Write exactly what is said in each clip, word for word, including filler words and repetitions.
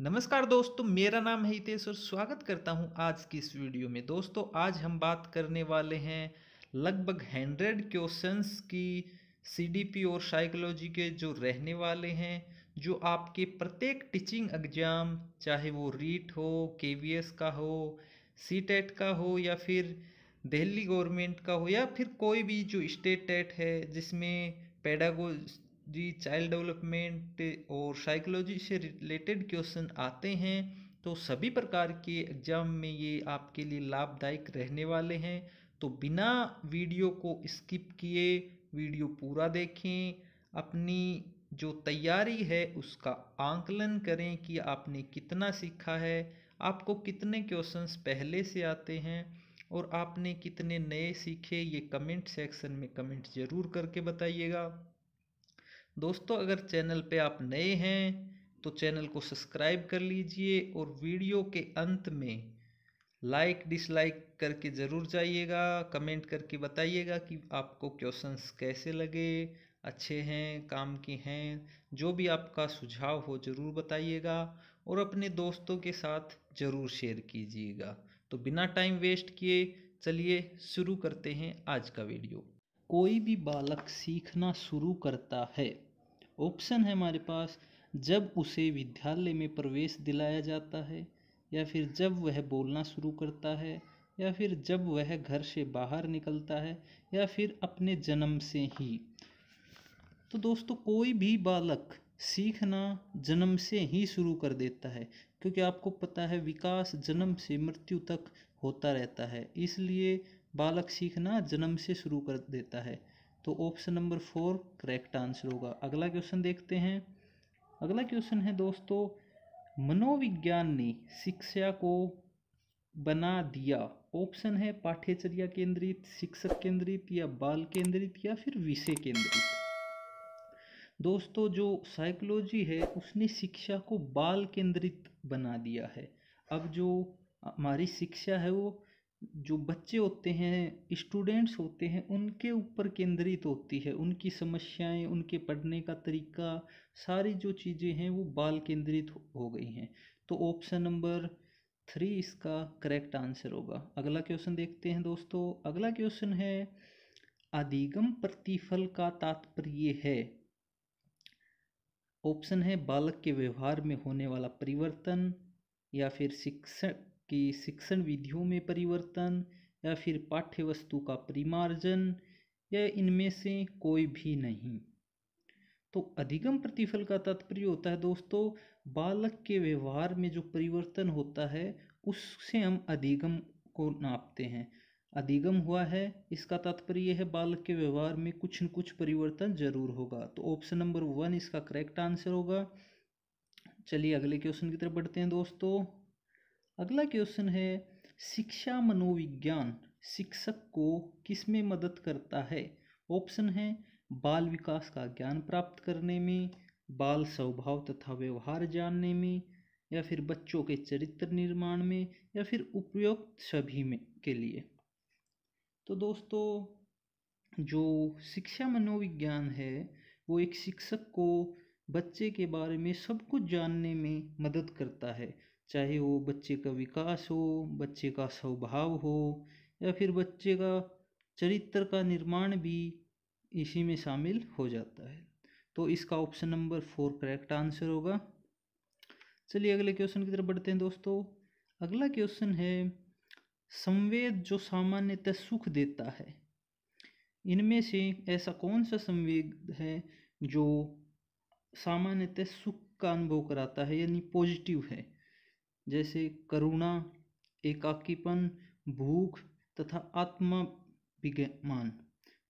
नमस्कार दोस्तों, मेरा नाम है हितेश और स्वागत करता हूं आज की इस वीडियो में। दोस्तों आज हम बात करने वाले हैं लगभग हंड्रेड क्वेश्चंस की सीडीपी और साइकोलॉजी के जो रहने वाले हैं, जो आपके प्रत्येक टीचिंग एग्जाम चाहे वो रीट हो, केवीएस का हो, सीटेट का हो या फिर दिल्ली गवर्नमेंट का हो या फिर कोई भी जो स्टेटेट है जिसमें पैडागो जी चाइल्ड डेवलपमेंट और साइकोलॉजी से रिलेटेड क्वेश्चन आते हैं, तो सभी प्रकार के एग्जाम में ये आपके लिए लाभदायक रहने वाले हैं। तो बिना वीडियो को स्किप किए वीडियो पूरा देखें, अपनी जो तैयारी है उसका आकलन करें कि आपने कितना सीखा है, आपको कितने क्वेश्चंस पहले से आते हैं और आपने कितने नए सीखे। ये कमेंट सेक्शन में कमेंट ज़रूर करके बताइएगा। दोस्तों अगर चैनल पे आप नए हैं तो चैनल को सब्सक्राइब कर लीजिए और वीडियो के अंत में लाइक डिसलाइक करके ज़रूर जाइएगा, कमेंट करके बताइएगा कि आपको क्वेश्चंस कैसे लगे, अच्छे हैं, काम के हैं, जो भी आपका सुझाव हो ज़रूर बताइएगा और अपने दोस्तों के साथ ज़रूर शेयर कीजिएगा। तो बिना टाइम वेस्ट किए चलिए शुरू करते हैं आज का वीडियो। कोई भी बालक सीखना शुरू करता है, ऑप्शन है हमारे पास, जब उसे विद्यालय में प्रवेश दिलाया जाता है, या फिर जब वह बोलना शुरू करता है, या फिर जब वह घर से बाहर निकलता है, या फिर अपने जन्म से ही। तो दोस्तों कोई भी बालक सीखना जन्म से ही शुरू कर देता है, क्योंकि आपको पता है विकास जन्म से मृत्यु तक होता रहता है, इसलिए बालक सीखना जन्म से शुरू कर देता है। तो option number four correct answer होगा। अगला क्वेश्चन देखते हैं। अगला क्वेश्चन है दोस्तों, मनोविज्ञान ने शिक्षा को बना दिया। ऑप्शन है पाठ्यचर्या केंद्रित, शिक्षक केंद्रित, या बाल केंद्रित, या फिर विषय केंद्रित। दोस्तों जो साइकोलॉजी है उसने शिक्षा को बाल केंद्रित बना दिया है। अब जो हमारी शिक्षा है वो जो बच्चे होते हैं, स्टूडेंट्स होते हैं, उनके ऊपर केंद्रित होती है, उनकी समस्याएं, उनके पढ़ने का तरीका, सारी जो चीज़ें हैं वो बाल केंद्रित हो गई हैं। तो ऑप्शन नंबर थ्री इसका करेक्ट आंसर होगा। अगला क्वेश्चन देखते हैं दोस्तों। अगला क्वेश्चन है, अधिगम प्रतिफल का तात्पर्य है। ऑप्शन है बालक के व्यवहार में होने वाला परिवर्तन, या फिर शिक्षण कि शिक्षण विधियों में परिवर्तन, या फिर पाठ्य वस्तु का परिमार्जन, या इनमें से कोई भी नहीं। तो अधिगम प्रतिफल का तात्पर्य होता है दोस्तों बालक के व्यवहार में जो परिवर्तन होता है उससे हम अधिगम को नापते हैं। अधिगम हुआ है इसका तात्पर्य है बालक के व्यवहार में कुछ न कुछ परिवर्तन जरूर होगा। तो ऑप्शन नंबर वन इसका करेक्ट आंसर होगा। चलिए अगले क्वेश्चन की तरफ बढ़ते हैं दोस्तों। अगला क्वेश्चन है, शिक्षा मनोविज्ञान शिक्षक को किस में मदद करता है। ऑप्शन है बाल विकास का ज्ञान प्राप्त करने में, बाल स्वभाव तथा व्यवहार जानने में, या फिर बच्चों के चरित्र निर्माण में, या फिर उपयुक्त सभी में के लिए। तो दोस्तों जो शिक्षा मनोविज्ञान है वो एक शिक्षक को बच्चे के बारे में सब कुछ जानने में मदद करता है, चाहे वो बच्चे का विकास हो, बच्चे का स्वभाव हो, या फिर बच्चे का चरित्र का निर्माण भी इसी में शामिल हो जाता है। तो इसका option number four correct answer होगा। चलिए अगले क्वेश्चन की तरफ बढ़ते हैं दोस्तों। अगला क्वेश्चन है, संवेद जो सामान्यतः सुख देता है, इनमें से ऐसा कौन सा संवेद है जो सामान्यतः सुख का अनुभव कराता है, यानी पॉजिटिव है, जैसे करुणा, एकाकीपन, भूख तथा आत्माभिमान,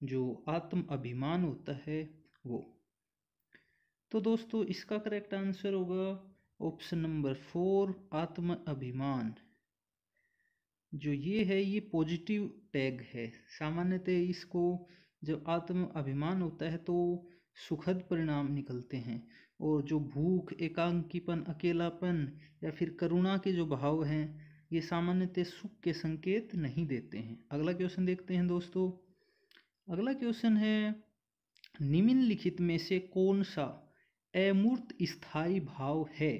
जो आत्म अभिमान होता है वो। तो दोस्तों इसका करेक्ट आंसर होगा ऑप्शन नंबर फोर आत्म अभिमान। जो ये है ये पॉजिटिव टैग है, सामान्यतः इसको जब आत्म अभिमान होता है तो सुखद परिणाम निकलते हैं, और जो भूख, एकांकीपन, अकेलापन या फिर करुणा के जो भाव हैं ये सामान्यतः सुख के संकेत नहीं देते हैं। अगला क्वेश्चन देखते हैं दोस्तों। अगला क्वेश्चन है, निम्नलिखित में से कौन सा अमूर्त स्थायी भाव है।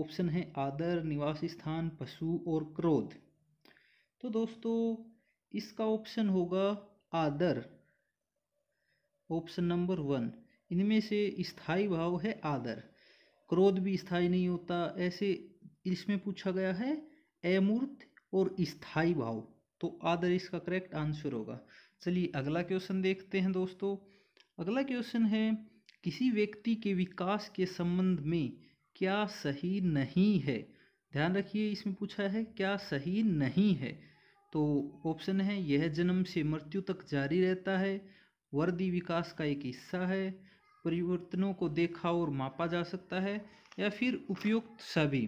ऑप्शन है आदर, निवास स्थान, पशु और क्रोध। तो दोस्तों इसका ऑप्शन होगा आदर, ऑप्शन नंबर वन। इनमें से स्थायी भाव है आदर, क्रोध भी स्थायी नहीं होता, ऐसे इसमें पूछा गया है अमूर्त और स्थायी भाव, तो आदर इसका करेक्ट आंसर होगा। चलिए अगला क्वेश्चन देखते हैं दोस्तों। अगला क्वेश्चन है किसी व्यक्ति के विकास के संबंध में क्या सही नहीं है। ध्यान रखिए इसमें पूछा है क्या सही नहीं है। तो ऑप्शन है यह जन्म से मृत्यु तक जारी रहता है, वर्दी विकास का एक हिस्सा है, परिवर्तनों को देखा और मापा जा सकता है, या फिर उपयुक्त सभी।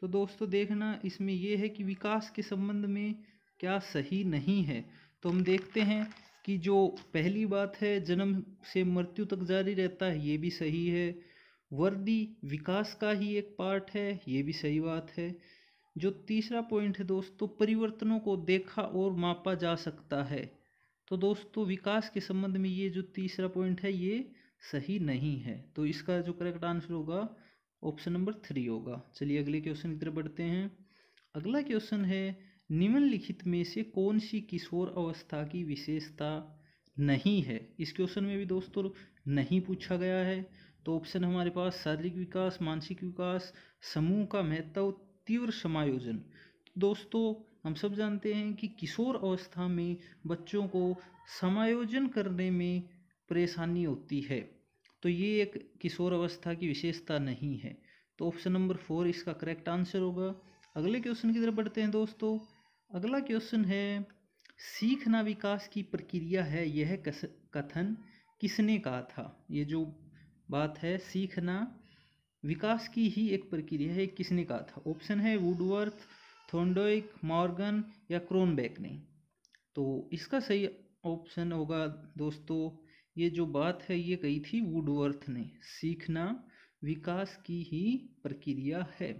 तो दोस्तों देखना इसमें यह है कि विकास के संबंध में क्या सही नहीं है। तो हम देखते हैं कि जो पहली बात है जन्म से मृत्यु तक जारी रहता है, ये भी सही है। वर्दी विकास का ही एक पार्ट है, ये भी सही बात है। जो तीसरा पॉइंट है दोस्तों परिवर्तनों को देखा और मापा जा सकता है, तो दोस्तों विकास के संबंध में ये जो तीसरा पॉइंट है ये सही नहीं है। तो इसका जो करेक्ट आंसर होगा ऑप्शन नंबर थ्री होगा। चलिए अगले क्वेश्चन की तरफ बढ़ते हैं। अगला क्वेश्चन है निम्नलिखित में से कौन सी किशोर अवस्था की विशेषता नहीं है। इस क्वेश्चन में भी दोस्तों नहीं पूछा गया है। तो ऑप्शन हमारे पास शारीरिक विकास, मानसिक विकास, समूह का महत्व, तीव्र समायोजन। दोस्तों हम सब जानते हैं कि किशोर अवस्था में बच्चों को समायोजन करने में परेशानी होती है, तो ये एक किशोर अवस्था की विशेषता नहीं है। तो ऑप्शन नंबर फोर इसका करेक्ट आंसर होगा। अगले क्वेश्चन की तरफ बढ़ते हैं दोस्तों। अगला क्वेश्चन है सीखना विकास की प्रक्रिया है, यह कथन किसने कहा था। ये जो बात है सीखना विकास की ही एक प्रक्रिया है, किसने कहा था। ऑप्शन है वुडवर्थ, थॉर्नडाइक, मॉर्गन या क्रोन बैगनिंग। तो इसका सही ऑप्शन होगा दोस्तों, ये जो बात है ये कही थी वुडवर्थ ने, सीखना विकास की ही प्रक्रिया है।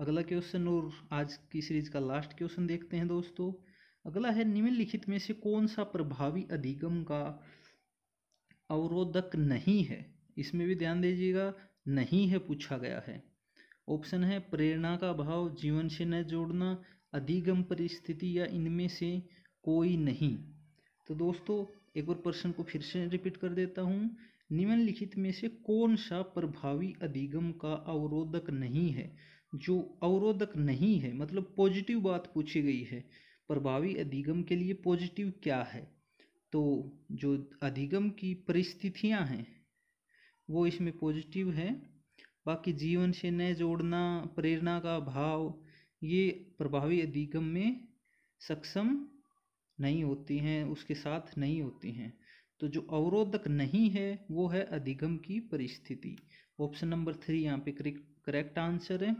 अगला क्वेश्चन और आज की सीरीज का लास्ट क्वेश्चन देखते हैं दोस्तों। अगला है निम्नलिखित में से कौन सा प्रभावी अधिगम का अवरोधक नहीं है। इसमें भी ध्यान दीजिएगा नहीं है पूछा गया है। ऑप्शन है प्रेरणा का भाव, जीवन से न जोड़ना, अधिगम परिस्थिति या इनमें से कोई नहीं। तो दोस्तों एक बार प्रश्न को फिर से रिपीट कर देता हूँ। निम्नलिखित में से कौन सा प्रभावी अधिगम का अवरोधक नहीं है। जो अवरोधक नहीं है मतलब पॉजिटिव बात पूछी गई है, प्रभावी अधिगम के लिए पॉजिटिव क्या है। तो जो अधिगम की परिस्थितियाँ हैं वो इसमें पॉजिटिव है, बाकी जीवन से न जोड़ना, प्रेरणा का भाव ये प्रभावी अधिगम में सक्षम नहीं होती हैं, उसके साथ नहीं होती हैं। तो जो अवरोधक नहीं है वो है अधिगम की परिस्थिति। ऑप्शन नंबर थ्री यहाँ पे करेक्ट आंसर है।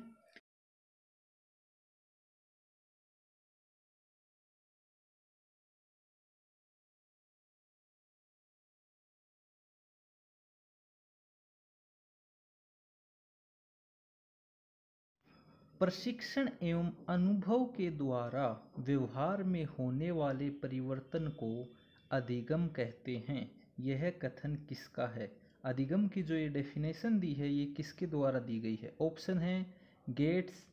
प्रशिक्षण एवं अनुभव के द्वारा व्यवहार में होने वाले परिवर्तन को अधिगम कहते हैं, यह कथन किसका है। अधिगम की जो ये डेफिनेशन दी है ये किसके द्वारा दी गई है। ऑप्शन है गेट्स,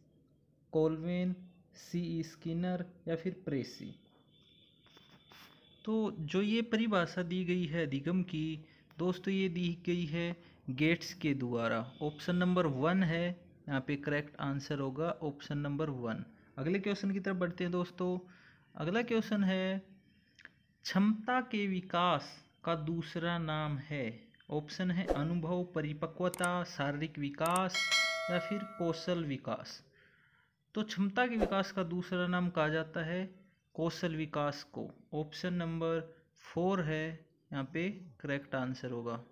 कोलवेन, सी स्किनर या फिर प्रेसी। तो जो ये परिभाषा दी गई है अधिगम की दोस्तों ये दी गई है गेट्स के द्वारा। ऑप्शन नंबर वन है यहाँ पे करेक्ट आंसर होगा, ऑप्शन नंबर वन। अगले क्वेश्चन की तरफ बढ़ते हैं दोस्तों। अगला क्वेश्चन है क्षमता के विकास का दूसरा नाम है। ऑप्शन है अनुभव, परिपक्वता, शारीरिक विकास या फिर कौशल विकास। तो क्षमता के विकास का दूसरा नाम कहा जाता है कौशल विकास को। ऑप्शन नंबर फोर है यहाँ पे करेक्ट आंसर होगा।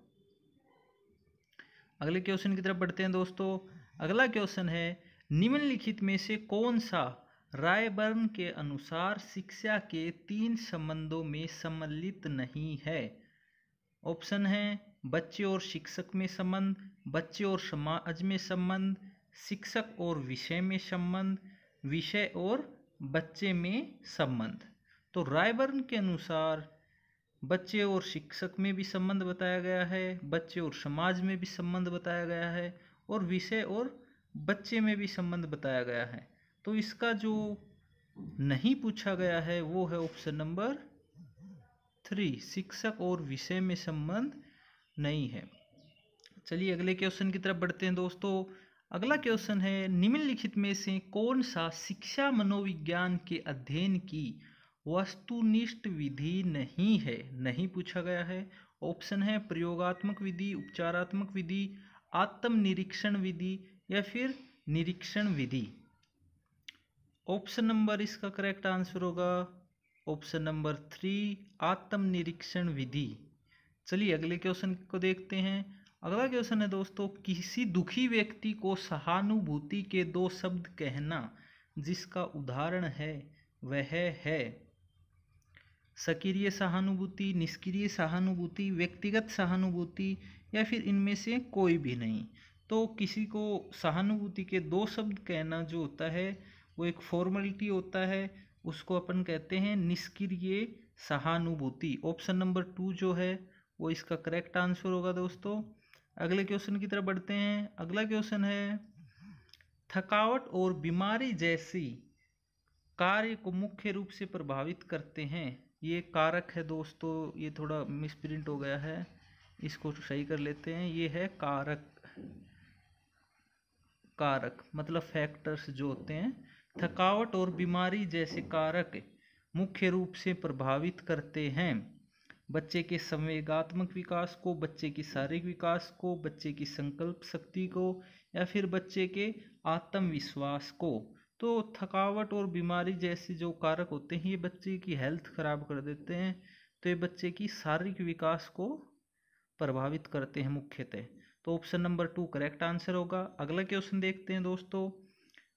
अगले क्वेश्चन की तरफ बढ़ते हैं दोस्तों। अगला क्वेश्चन है निम्नलिखित में से कौन सा रायबर्न के अनुसार शिक्षा के तीन संबंधों में सम्मिलित नहीं है। ऑप्शन है बच्चे और शिक्षक में संबंध, बच्चे और समाज में संबंध, शिक्षक और विषय में संबंध, विषय और बच्चे में संबंध। तो रायबर्न के अनुसार बच्चे और शिक्षक में भी संबंध बताया गया है, बच्चे और समाज में भी संबंध बताया गया है, और विषय और बच्चे में भी संबंध बताया गया है। तो इसका जो नहीं पूछा गया है वो है ऑप्शन नंबर थ्री, शिक्षक और विषय में संबंध नहीं है। चलिए अगले क्वेश्चन की तरफ बढ़ते हैं दोस्तों। अगला क्वेश्चन है, निम्नलिखित में से कौन सा शिक्षा मनोविज्ञान के अध्ययन की वस्तुनिष्ठ विधि नहीं है? नहीं पूछा गया है। ऑप्शन है प्रयोगात्मक विधि, उपचारात्मक विधि, आत्मनिरीक्षण विधि या फिर निरीक्षण विधि। ऑप्शन नंबर इसका करेक्ट आंसर होगा ऑप्शन नंबर थ्री, आत्मनिरीक्षण विधि। चलिए अगले क्वेश्चन को देखते हैं। अगला क्वेश्चन है दोस्तों, किसी दुखी व्यक्ति को सहानुभूति के दो शब्द कहना जिसका उदाहरण है वह है सक्रिय सहानुभूति, निष्क्रिय सहानुभूति, व्यक्तिगत सहानुभूति या फिर इनमें से कोई भी नहीं। तो किसी को सहानुभूति के दो शब्द कहना जो होता है वो एक फॉर्मेलिटी होता है, उसको अपन कहते हैं निष्क्रिय सहानुभूति। ऑप्शन नंबर टू जो है वो इसका करेक्ट आंसर होगा दोस्तों। अगले क्वेश्चन की तरफ बढ़ते हैं। अगला क्वेश्चन है, थकावट और बीमारी जैसी कार्य को मुख्य रूप से प्रभावित करते हैं। ये कारक है दोस्तों, ये थोड़ा मिसप्रिंट हो गया है, इसको सही कर लेते हैं। ये है कारक, कारक मतलब फैक्टर्स जो होते हैं। थकावट और बीमारी जैसे कारक मुख्य रूप से प्रभावित करते हैं बच्चे के संवेगात्मक विकास को, बच्चे की शारीरिक विकास को, बच्चे की संकल्प शक्ति को या फिर बच्चे के आत्मविश्वास को। तो थकावट और बीमारी जैसे जो कारक होते हैं ये बच्चे की हेल्थ खराब कर देते हैं, तो ये बच्चे की शारीरिक विकास को प्रभावित करते हैं मुख्यतः। तो option number two correct answer होगा। अगला क्वेश्चन देखते हैं दोस्तों।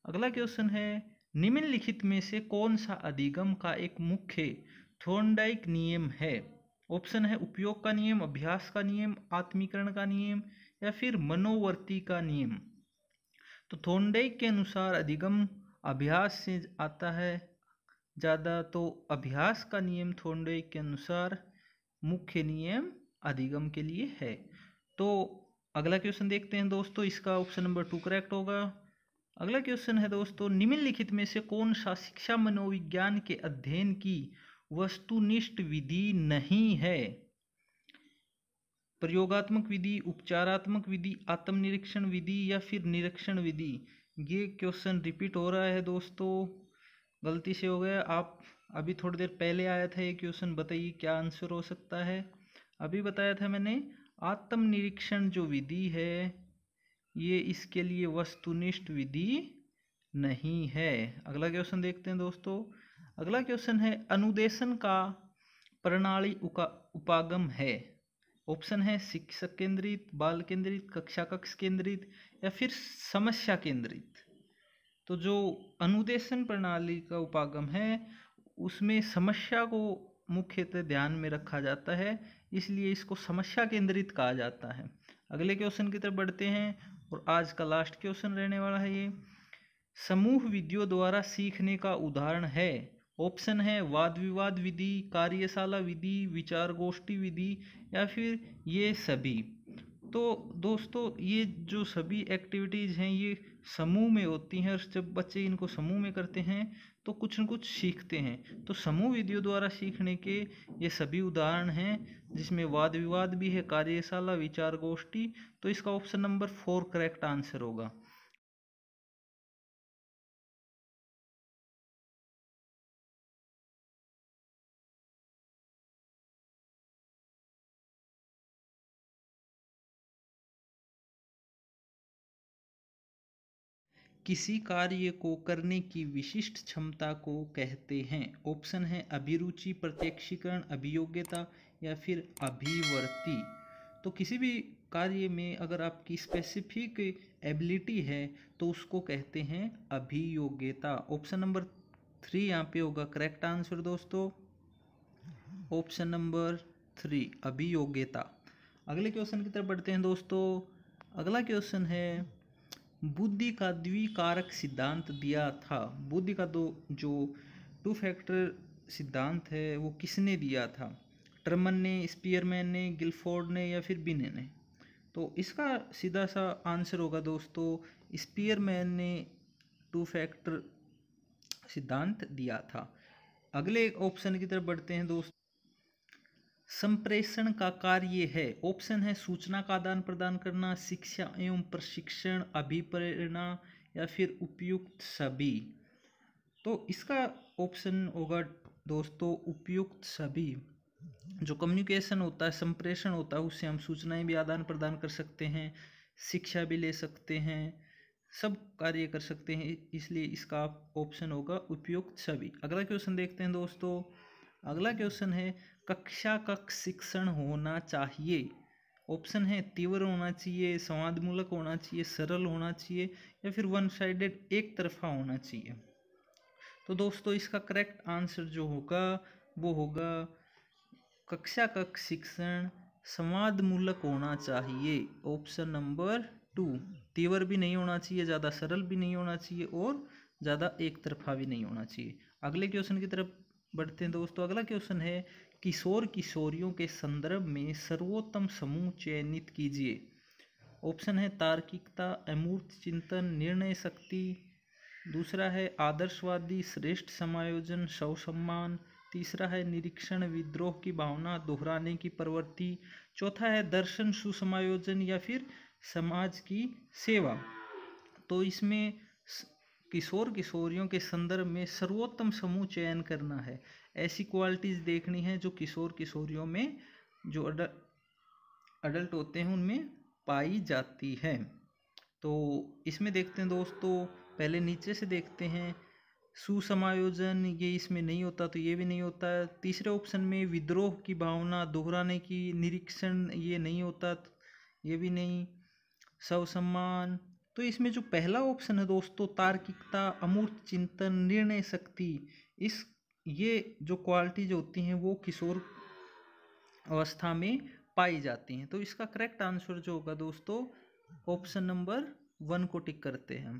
अगला क्वेश्चन है, निम्नलिखित में से कौन सा अधिगम का एक मुख्य थॉर्नडाइक नियम है? ऑप्शन है उपयोग का नियम, अभ्यास का नियम, आत्मीकरण का नियम या फिर मनोवर्ती का नियम। तो थॉर्नडाइक के अनुसार अधिगम अभ्यास से आता है ज़्यादा, तो अभ्यास का नियम थॉर्नडाइक के अनुसार मुख्य नियम अधिगम के लिए है। तो अगला क्वेश्चन देखते हैं दोस्तों, इसका ऑप्शन नंबर टू करेक्ट होगा। अगला क्वेश्चन है दोस्तों, निम्नलिखित में से कौन सा शिक्षा मनोविज्ञान के अध्ययन की वस्तुनिष्ठ विधि नहीं है? प्रयोगात्मक विधि, उपचारात्मक विधि, आत्मनिरीक्षण विधि या फिर निरीक्षण विधि। ये क्वेश्चन रिपीट हो रहा है दोस्तों, गलती से हो गया। आप अभी थोड़ी देर पहले आया था ये क्वेश्चन, बताइए क्या आंसर हो सकता है। अभी बताया था मैंने आत्मनिरीक्षण जो विधि है ये इसके लिए वस्तुनिष्ठ विधि नहीं है। अगला क्वेश्चन देखते हैं दोस्तों। अगला क्वेश्चन है, अनुदेशन का प्रणाली उपागम है। ऑप्शन है शिक्षक केंद्रित, बाल केंद्रित, कक्षा कक्ष केंद्रित या फिर समस्या केंद्रित। तो जो अनुदेशन प्रणाली का उपागम है उसमें समस्या को मुख्यतः ध्यान में रखा जाता है, इसलिए इसको समस्या केंद्रित कहा जाता है। अगले क्वेश्चन की तरफ बढ़ते हैं और आज का लास्ट क्वेश्चन रहने वाला है ये, समूह विधियों द्वारा सीखने का उदाहरण है। ऑप्शन है वाद विवाद विधि, कार्यशाला विधि, विचार गोष्ठी विधि या फिर ये सभी। तो दोस्तों ये जो सभी एक्टिविटीज़ हैं ये समूह में होती हैं, और जब बच्चे इनको समूह में करते हैं तो कुछ न कुछ सीखते हैं। तो समूह विधियों द्वारा सीखने के ये सभी उदाहरण हैं, जिसमें वाद विवाद भी है, कार्यशाला, विचार गोष्ठी। तो इसका option number four correct answer होगा। किसी कार्य को करने की विशिष्ट क्षमता को कहते हैं। ऑप्शन है अभिरुचि, प्रत्यक्षीकरण, अभियोग्यता या फिर अभिवर्ती। तो किसी भी कार्य में अगर आपकी स्पेसिफिक एबिलिटी है तो उसको कहते हैं अभियोग्यता। ऑप्शन नंबर थ्री यहाँ पे होगा करेक्ट आंसर दोस्तों, ऑप्शन नंबर थ्री अभियोग्यता। अगले क्वेश्चन की तरफ बढ़ते हैं दोस्तों। अगला क्वेश्चन है, बुद्धि का द्विकारक सिद्धांत दिया था। बुद्धि का दो जो टू फैक्टर सिद्धांत है वो किसने दिया था? टर्मन ने, स्पीयरमैन ने, गिलफोर्ड ने या फिर बिने ने। तो इसका सीधा सा आंसर होगा दोस्तों स्पीयरमैन ने टू फैक्टर सिद्धांत दिया था। अगले ऑप्शन की तरफ बढ़ते हैं दोस्तों। संप्रेषण का कार्य है, ऑप्शन है सूचना का आदान प्रदान करना, शिक्षा एवं प्रशिक्षण, अभिप्रेरणा या फिर उपयुक्त सभी। तो इसका ऑप्शन होगा दोस्तों उपयुक्त सभी। जो कम्युनिकेशन होता है, संप्रेषण होता है, उससे हम सूचनाएं भी आदान प्रदान कर सकते हैं, शिक्षा भी ले सकते हैं, सब कार्य कर सकते हैं, इसलिए इसका ऑप्शन होगा उपयुक्त सभी। अगला क्वेश्चन देखते हैं दोस्तों। अगला क्वेश्चन है कक्षा का शिक्षण होना चाहिए, ऑप्शन है तीव्र होना चाहिए, संवादमूलक होना चाहिए, सरल होना चाहिए या फिर वन साइडेड एक तरफा होना चाहिए। तो दोस्तों इसका करेक्ट आंसर जो होगा वो होगा कक्षा का शिक्षण संवादमूलक होना चाहिए, ऑप्शन नंबर टू। तीव्र भी नहीं होना चाहिए, ज़्यादा सरल भी नहीं होना चाहिए और ज़्यादा एक तरफा भी नहीं होना चाहिए। अगले क्वेश्चन की तरफ बढ़ते हैं दोस्तों। अगला क्वेश्चन है किशोर किशोरियों के संदर्भ में सर्वोत्तम समूह चयनित कीजिए, ऑप्शन है तार्किकता, अमूर्त चिंतन, निर्णय शक्ति, दूसरा है आदर्शवादी, श्रेष्ठ समायोजन, स्वसम्मान, तीसरा है निरीक्षण, विद्रोह की भावना, दोहराने की प्रवृत्ति, चौथा है दर्शन, सुसमायोजन या फिर समाज की सेवा। तो इसमें किशोर किशोरियों के संदर्भ में सर्वोत्तम समूह चयन करना है, ऐसी क्वालिटीज़ देखनी है जो किशोर किशोरियों में, जो अडल्ट होते हैं उनमें पाई जाती है। तो इसमें देखते हैं दोस्तों, पहले नीचे से देखते हैं, सुसमायोजन ये इसमें नहीं होता तो ये भी नहीं होता, तीसरे ऑप्शन में विद्रोह की भावना, दोहराने की, निरीक्षण ये नहीं होता ये भी नहीं, स्वसम्मान। तो इसमें जो पहला ऑप्शन है दोस्तों तार्किकता, अमूर्त चिंतन, निर्णय शक्ति, इस ये जो क्वालिटीज होती हैं वो किशोर अवस्था में पाई जाती हैं। तो इसका करेक्ट आंसर जो होगा दोस्तों ऑप्शन नंबर वन को टिक करते हैं,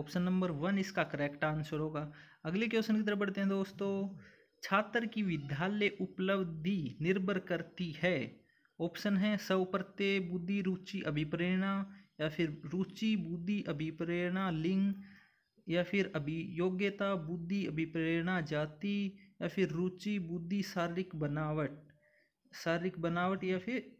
ऑप्शन नंबर वन इसका करेक्ट आंसर होगा। अगले क्वेश्चन की तरफ बढ़ते हैं दोस्तों। छात्र की विद्यालय उपलब्धि निर्भर करती है, ऑप्शन है स्व प्रत्यय, बुद्धि, रुचि, अभिप्रेरणा या फिर रुचि, बुद्धि, अभिप्रेरणा, लिंग या फिर अभियोग्यता, बुद्धि, अभिप्रेरणा, जाति या फिर रुचि, बुद्धि, शारीरिक बनावट, शारीरिक बनावट या फिर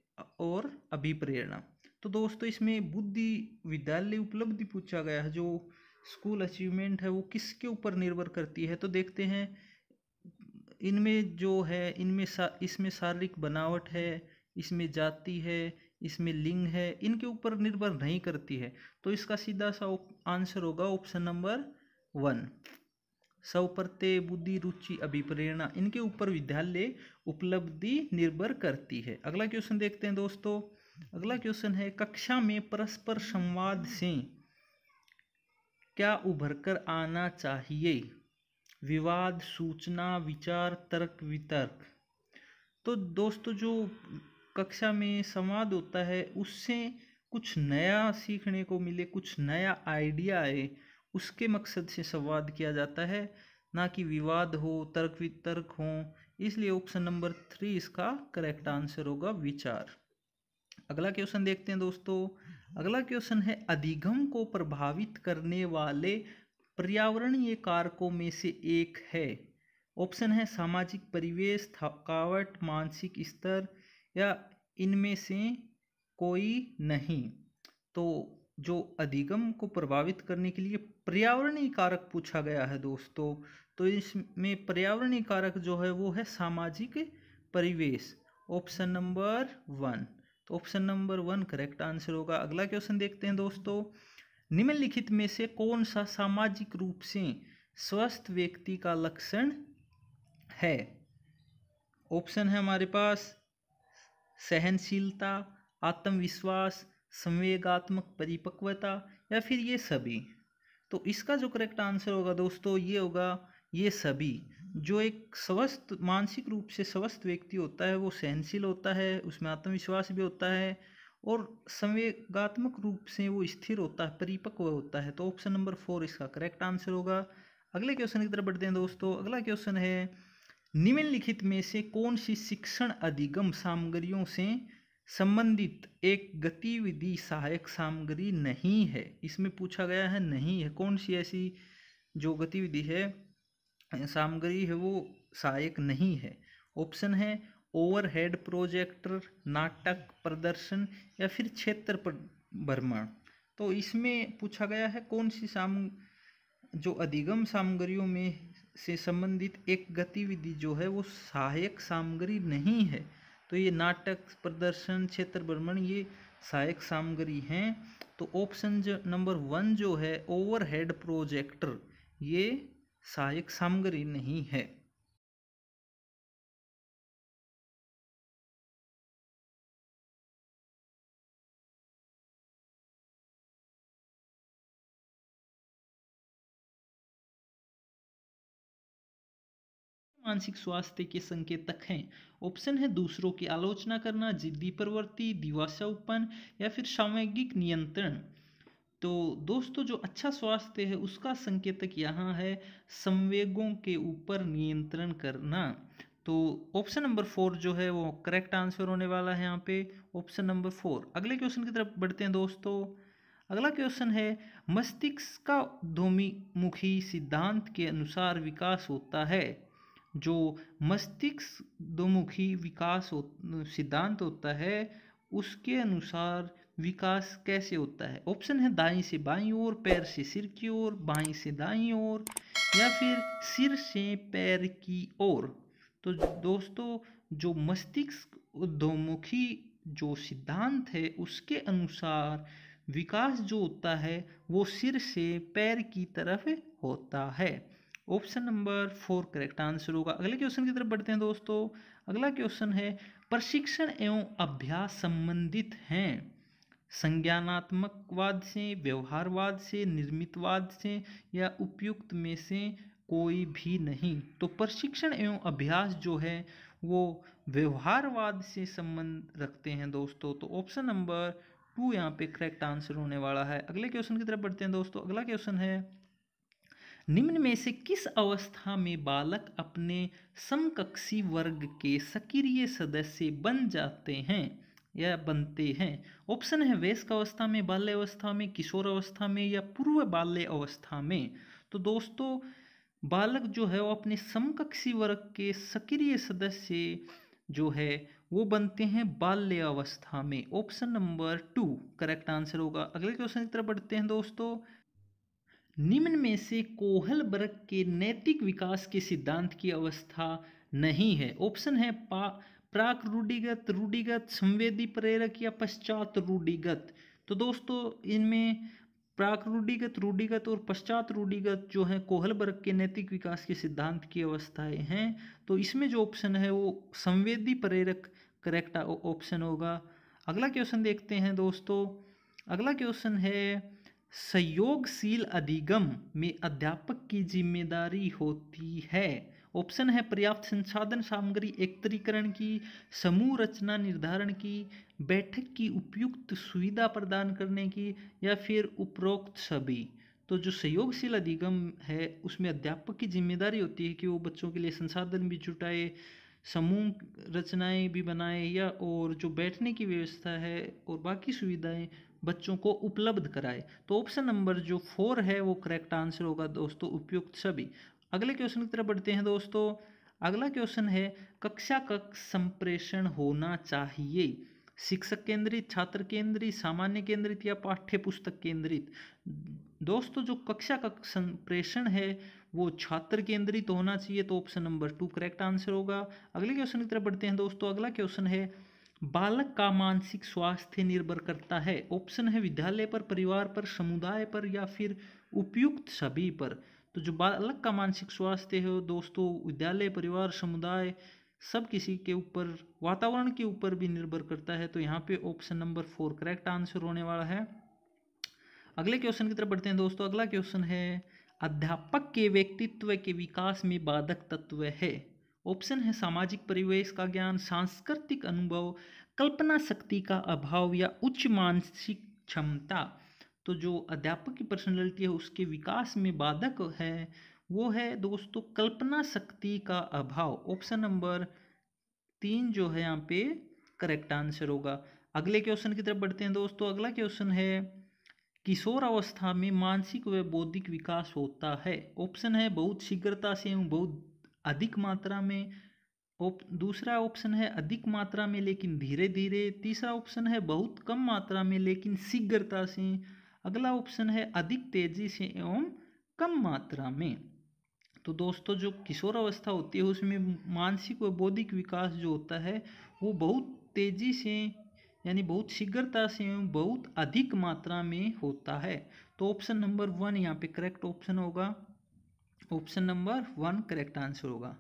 और अभिप्रेरणा। तो दोस्तों इसमें बुद्धि, विद्यालय उपलब्धि पूछा गया है, जो स्कूल अचीवमेंट है वो किसके ऊपर निर्भर करती है। तो देखते हैं इनमें जो है, इनमें सा, इसमें शारीरिक बनावट है, इसमें जाति है, इसमें लिंग है, इनके ऊपर निर्भर नहीं करती है। तो इसका सीधा सा आंसर होगा ऑप्शन नंबर वन, स्व प्रत्यय, बुद्धि, रुचि, अभिप्रेरणा, इनके ऊपर विद्यालय उपलब्धि निर्भर करती है। अगला क्वेश्चन देखते हैं दोस्तों। अगला क्वेश्चन है कक्षा में परस्पर संवाद से क्या उभर कर आना चाहिए, विवाद, सूचना, विचार, तर्क वितर्क। तो दोस्तों जो कक्षा में संवाद होता है उससे कुछ नया सीखने को मिले, कुछ नया आइडिया आए, उसके मकसद से संवाद किया जाता है, ना कि विवाद हो, तर्क वितर्क हो। इसलिए ऑप्शन नंबर थ्री इसका करेक्ट आंसर होगा विचार। अगला क्वेश्चन देखते हैं दोस्तों। अगला क्वेश्चन है अधिगम को प्रभावित करने वाले पर्यावरणीय कारकों में से एक है, ऑप्शन है सामाजिक परिवेश, थकावट, मानसिक स्तर या इनमें से कोई नहीं। तो जो अधिगम को प्रभावित करने के लिए पर्यावरणीय कारक पूछा गया है दोस्तों, तो इसमें पर्यावरणीय कारक जो है वो है सामाजिक परिवेश, ऑप्शन नंबर वन। तो option number one correct answer होगा। अगला क्वेश्चन देखते हैं दोस्तों। निम्नलिखित में से कौन सा सामाजिक रूप से स्वस्थ व्यक्ति का लक्षण है, ऑप्शन है हमारे पास सहनशीलता, आत्मविश्वास, संवेगात्मक परिपक्वता या फिर ये सभी। तो इसका जो करेक्ट आंसर होगा दोस्तों ये होगा ये सभी। जो एक स्वस्थ, मानसिक रूप से स्वस्थ व्यक्ति होता है वो सहनशील होता है, उसमें आत्मविश्वास भी होता है और संवेगात्मक रूप से वो स्थिर होता है, परिपक्व होता है। तो ऑप्शन नंबर फोर इसका करेक्ट आंसर होगा। अगले क्वेश्चन की तरफ बढ़ते हैं दोस्तों। अगला क्वेश्चन है निम्नलिखित में से कौन सी शिक्षण अधिगम सामग्रियों से संबंधित एक गतिविधि सहायक सामग्री नहीं है। इसमें पूछा गया है नहीं है, कौन सी ऐसी जो गतिविधि है सामग्री है वो सहायक नहीं है। ऑप्शन है ओवरहेड प्रोजेक्टर, नाटक प्रदर्शन या फिर क्षेत्र पर भ्रमण। तो इसमें पूछा गया है कौन सी साम जो अधिगम सामग्रियों में से संबंधित एक गतिविधि जो है वो सहायक सामग्री नहीं है। तो ये नाटक प्रदर्शन क्षेत्र भ्रमण ये सहायक सामग्री हैं। तो ऑप्शन नंबर वन जो है ओवरहेड प्रोजेक्टर ये सहायक सामग्री नहीं है। मानसिक स्वास्थ्य के संकेतक हैं। ऑप्शन है दूसरों की आलोचना करना, जिद्दी प्रवृत्ति, दिवास्यापन या फिर सामूहिक नियंत्रण। तो दोस्तों जो अच्छा स्वास्थ्य है उसका संकेतक यहाँ है संवेगों के ऊपर नियंत्रण करना। तो ऑप्शन नंबर फोर जो है वो करेक्ट आंसर होने वाला है यहाँ पे, ऑप्शन नंबर फोर। अगले क्वेश्चन की तरफ बढ़ते हैं दोस्तों। अगला क्वेश्चन है मस्तिष्क का ध्वमुखी सिद्धांत के अनुसार विकास होता है। जो मस्तिष्क दोमुखी विकास हो, सिद्धांत होता है उसके अनुसार विकास कैसे होता है। ऑप्शन है दाईं से बाईं ओर, पैर से सिर की ओर, बाईं से दाईं ओर या फिर सिर से पैर की ओर। तो दोस्तों जो मस्तिष्क दोमुखी जो सिद्धांत है उसके अनुसार विकास जो होता है वो सिर से पैर की तरफ होता है। Option number four correct answer होगा। अगले क्वेश्चन की तरफ बढ़ते हैं दोस्तों। अगला क्वेश्चन है प्रशिक्षण एवं अभ्यास संबंधित हैं। संज्ञानात्मकवाद से, व्यवहारवाद से, निर्मितवाद से या उपयुक्त में से कोई भी नहीं। तो प्रशिक्षण एवं अभ्यास जो है वो व्यवहारवाद से संबंध रखते हैं दोस्तों। तो ऑप्शन नंबर टू यहाँ पे करेक्ट आंसर होने वाला है। अगले क्वेश्चन की तरफ बढ़ते हैं दोस्तों। अगला क्वेश्चन है निम्न में से किस अवस्था में बालक अपने समकक्षी वर्ग के सक्रिय सदस्य बन जाते हैं या बनते हैं। ऑप्शन है वयस्क अवस्था में, बाल्य अवस्था में, किशोर अवस्था में या पूर्व बाल्य अवस्था में। तो दोस्तों बालक जो है वो अपने समकक्षी वर्ग के सक्रिय सदस्य जो है वो बनते हैं बाल्य अवस्था में। Option number two correct answer होगा। अगले क्वेश्चन की तरफ बढ़ते हैं दोस्तों। निम्न में से कोहल बर्ग के नैतिक विकास के सिद्धांत की अवस्था नहीं है। ऑप्शन है प्राक रूढ़िगत, रूढ़िगत, संवेदी प्रेरक या पश्चात रूढ़िगत। तो दोस्तों इनमें प्राक रूढ़िगत, रूढ़िगत और पश्चात रूढ़िगत जो है कोहल बर्ग के नैतिक विकास के सिद्धांत की अवस्थाएं हैं। तो इसमें जो ऑप्शन है वो संवेदी प्रेरक करेक्ट ऑप्शन होगा। अगला क्वेश्चन देखते हैं दोस्तों। अगला क्वेश्चन है सहयोगशील अधिगम में अध्यापक की जिम्मेदारी होती है। ऑप्शन है पर्याप्त संसाधन सामग्री एकत्रीकरण की, समूह रचना निर्धारण की, बैठक की उपयुक्त सुविधा प्रदान करने की या फिर उपरोक्त सभी। तो जो सहयोगशील अधिगम है उसमें अध्यापक की जिम्मेदारी होती है कि वो बच्चों के लिए संसाधन भी जुटाए, समूह रचनाएं भी बनाए या और जो बैठने की व्यवस्था है और बाकी सुविधाएं बच्चों को उपलब्ध कराए। तो ऑप्शन नंबर जो फोर है वो करेक्ट आंसर होगा दोस्तों, उपयुक्त सभी। अगले क्वेश्चन की तरफ बढ़ते हैं दोस्तों। अगला क्वेश्चन है कक्षा कक्ष संप्रेषण होना चाहिए। शिक्षक केंद्रित, छात्र केंद्रित, सामान्य केंद्रित या पाठ्य पुस्तक केंद्रित। दोस्तों जो कक्षा कक्ष संप्रेषण है वो छात्र केंद्रित होना चाहिए। तो option number two correct answer होगा। अगले क्वेश्चन की तरफ बढ़ते हैं दोस्तों। अगला क्वेश्चन है बालक का मानसिक स्वास्थ्य निर्भर करता है। ऑप्शन है विद्यालय पर, परिवार पर, समुदाय पर या फिर उपयुक्त सभी पर। तो जो बालक का मानसिक स्वास्थ्य है दोस्तों विद्यालय, परिवार, समुदाय सब किसी के ऊपर, वातावरण के ऊपर भी निर्भर करता है। तो यहाँ पे option number four correct answer होने वाला है। अगले क्वेश्चन की तरफ बढ़ते हैं दोस्तों। अगला क्वेश्चन है अध्यापक के व्यक्तित्व के विकास में बाधक तत्व है। ऑप्शन है सामाजिक परिवेश का ज्ञान, सांस्कृतिक अनुभव, कल्पना शक्ति का अभाव या उच्च मानसिक क्षमता। तो जो अध्यापक की पर्सनैलिटी है उसके विकास में बाधक है वो है दोस्तों कल्पना शक्ति का अभाव। ऑप्शन नंबर तीन जो है यहाँ पे करेक्ट आंसर होगा। अगले क्वेश्चन की तरफ बढ़ते हैं दोस्तों। अगला क्वेश्चन है किशोर अवस्था में मानसिक व बौद्धिक विकास होता है। ऑप्शन है बहुत शीघ्रता से एवं बहुत अधिक मात्रा में। दूसरा ऑप्शन है अधिक मात्रा में लेकिन धीरे धीरे। तीसरा ऑप्शन है बहुत कम मात्रा में लेकिन शीघ्रता से। अगला ऑप्शन है अधिक तेजी से एवं कम मात्रा में। तो दोस्तों जो किशोर अवस्था होती है उसमें मानसिक व बौद्धिक विकास जो होता है वो बहुत तेजी से यानी बहुत शीघ्रता से एवं बहुत अधिक मात्रा में होता है। तो ऑप्शन नंबर वन यहाँ पे करेक्ट ऑप्शन होगा। Option number one correct answer होगा।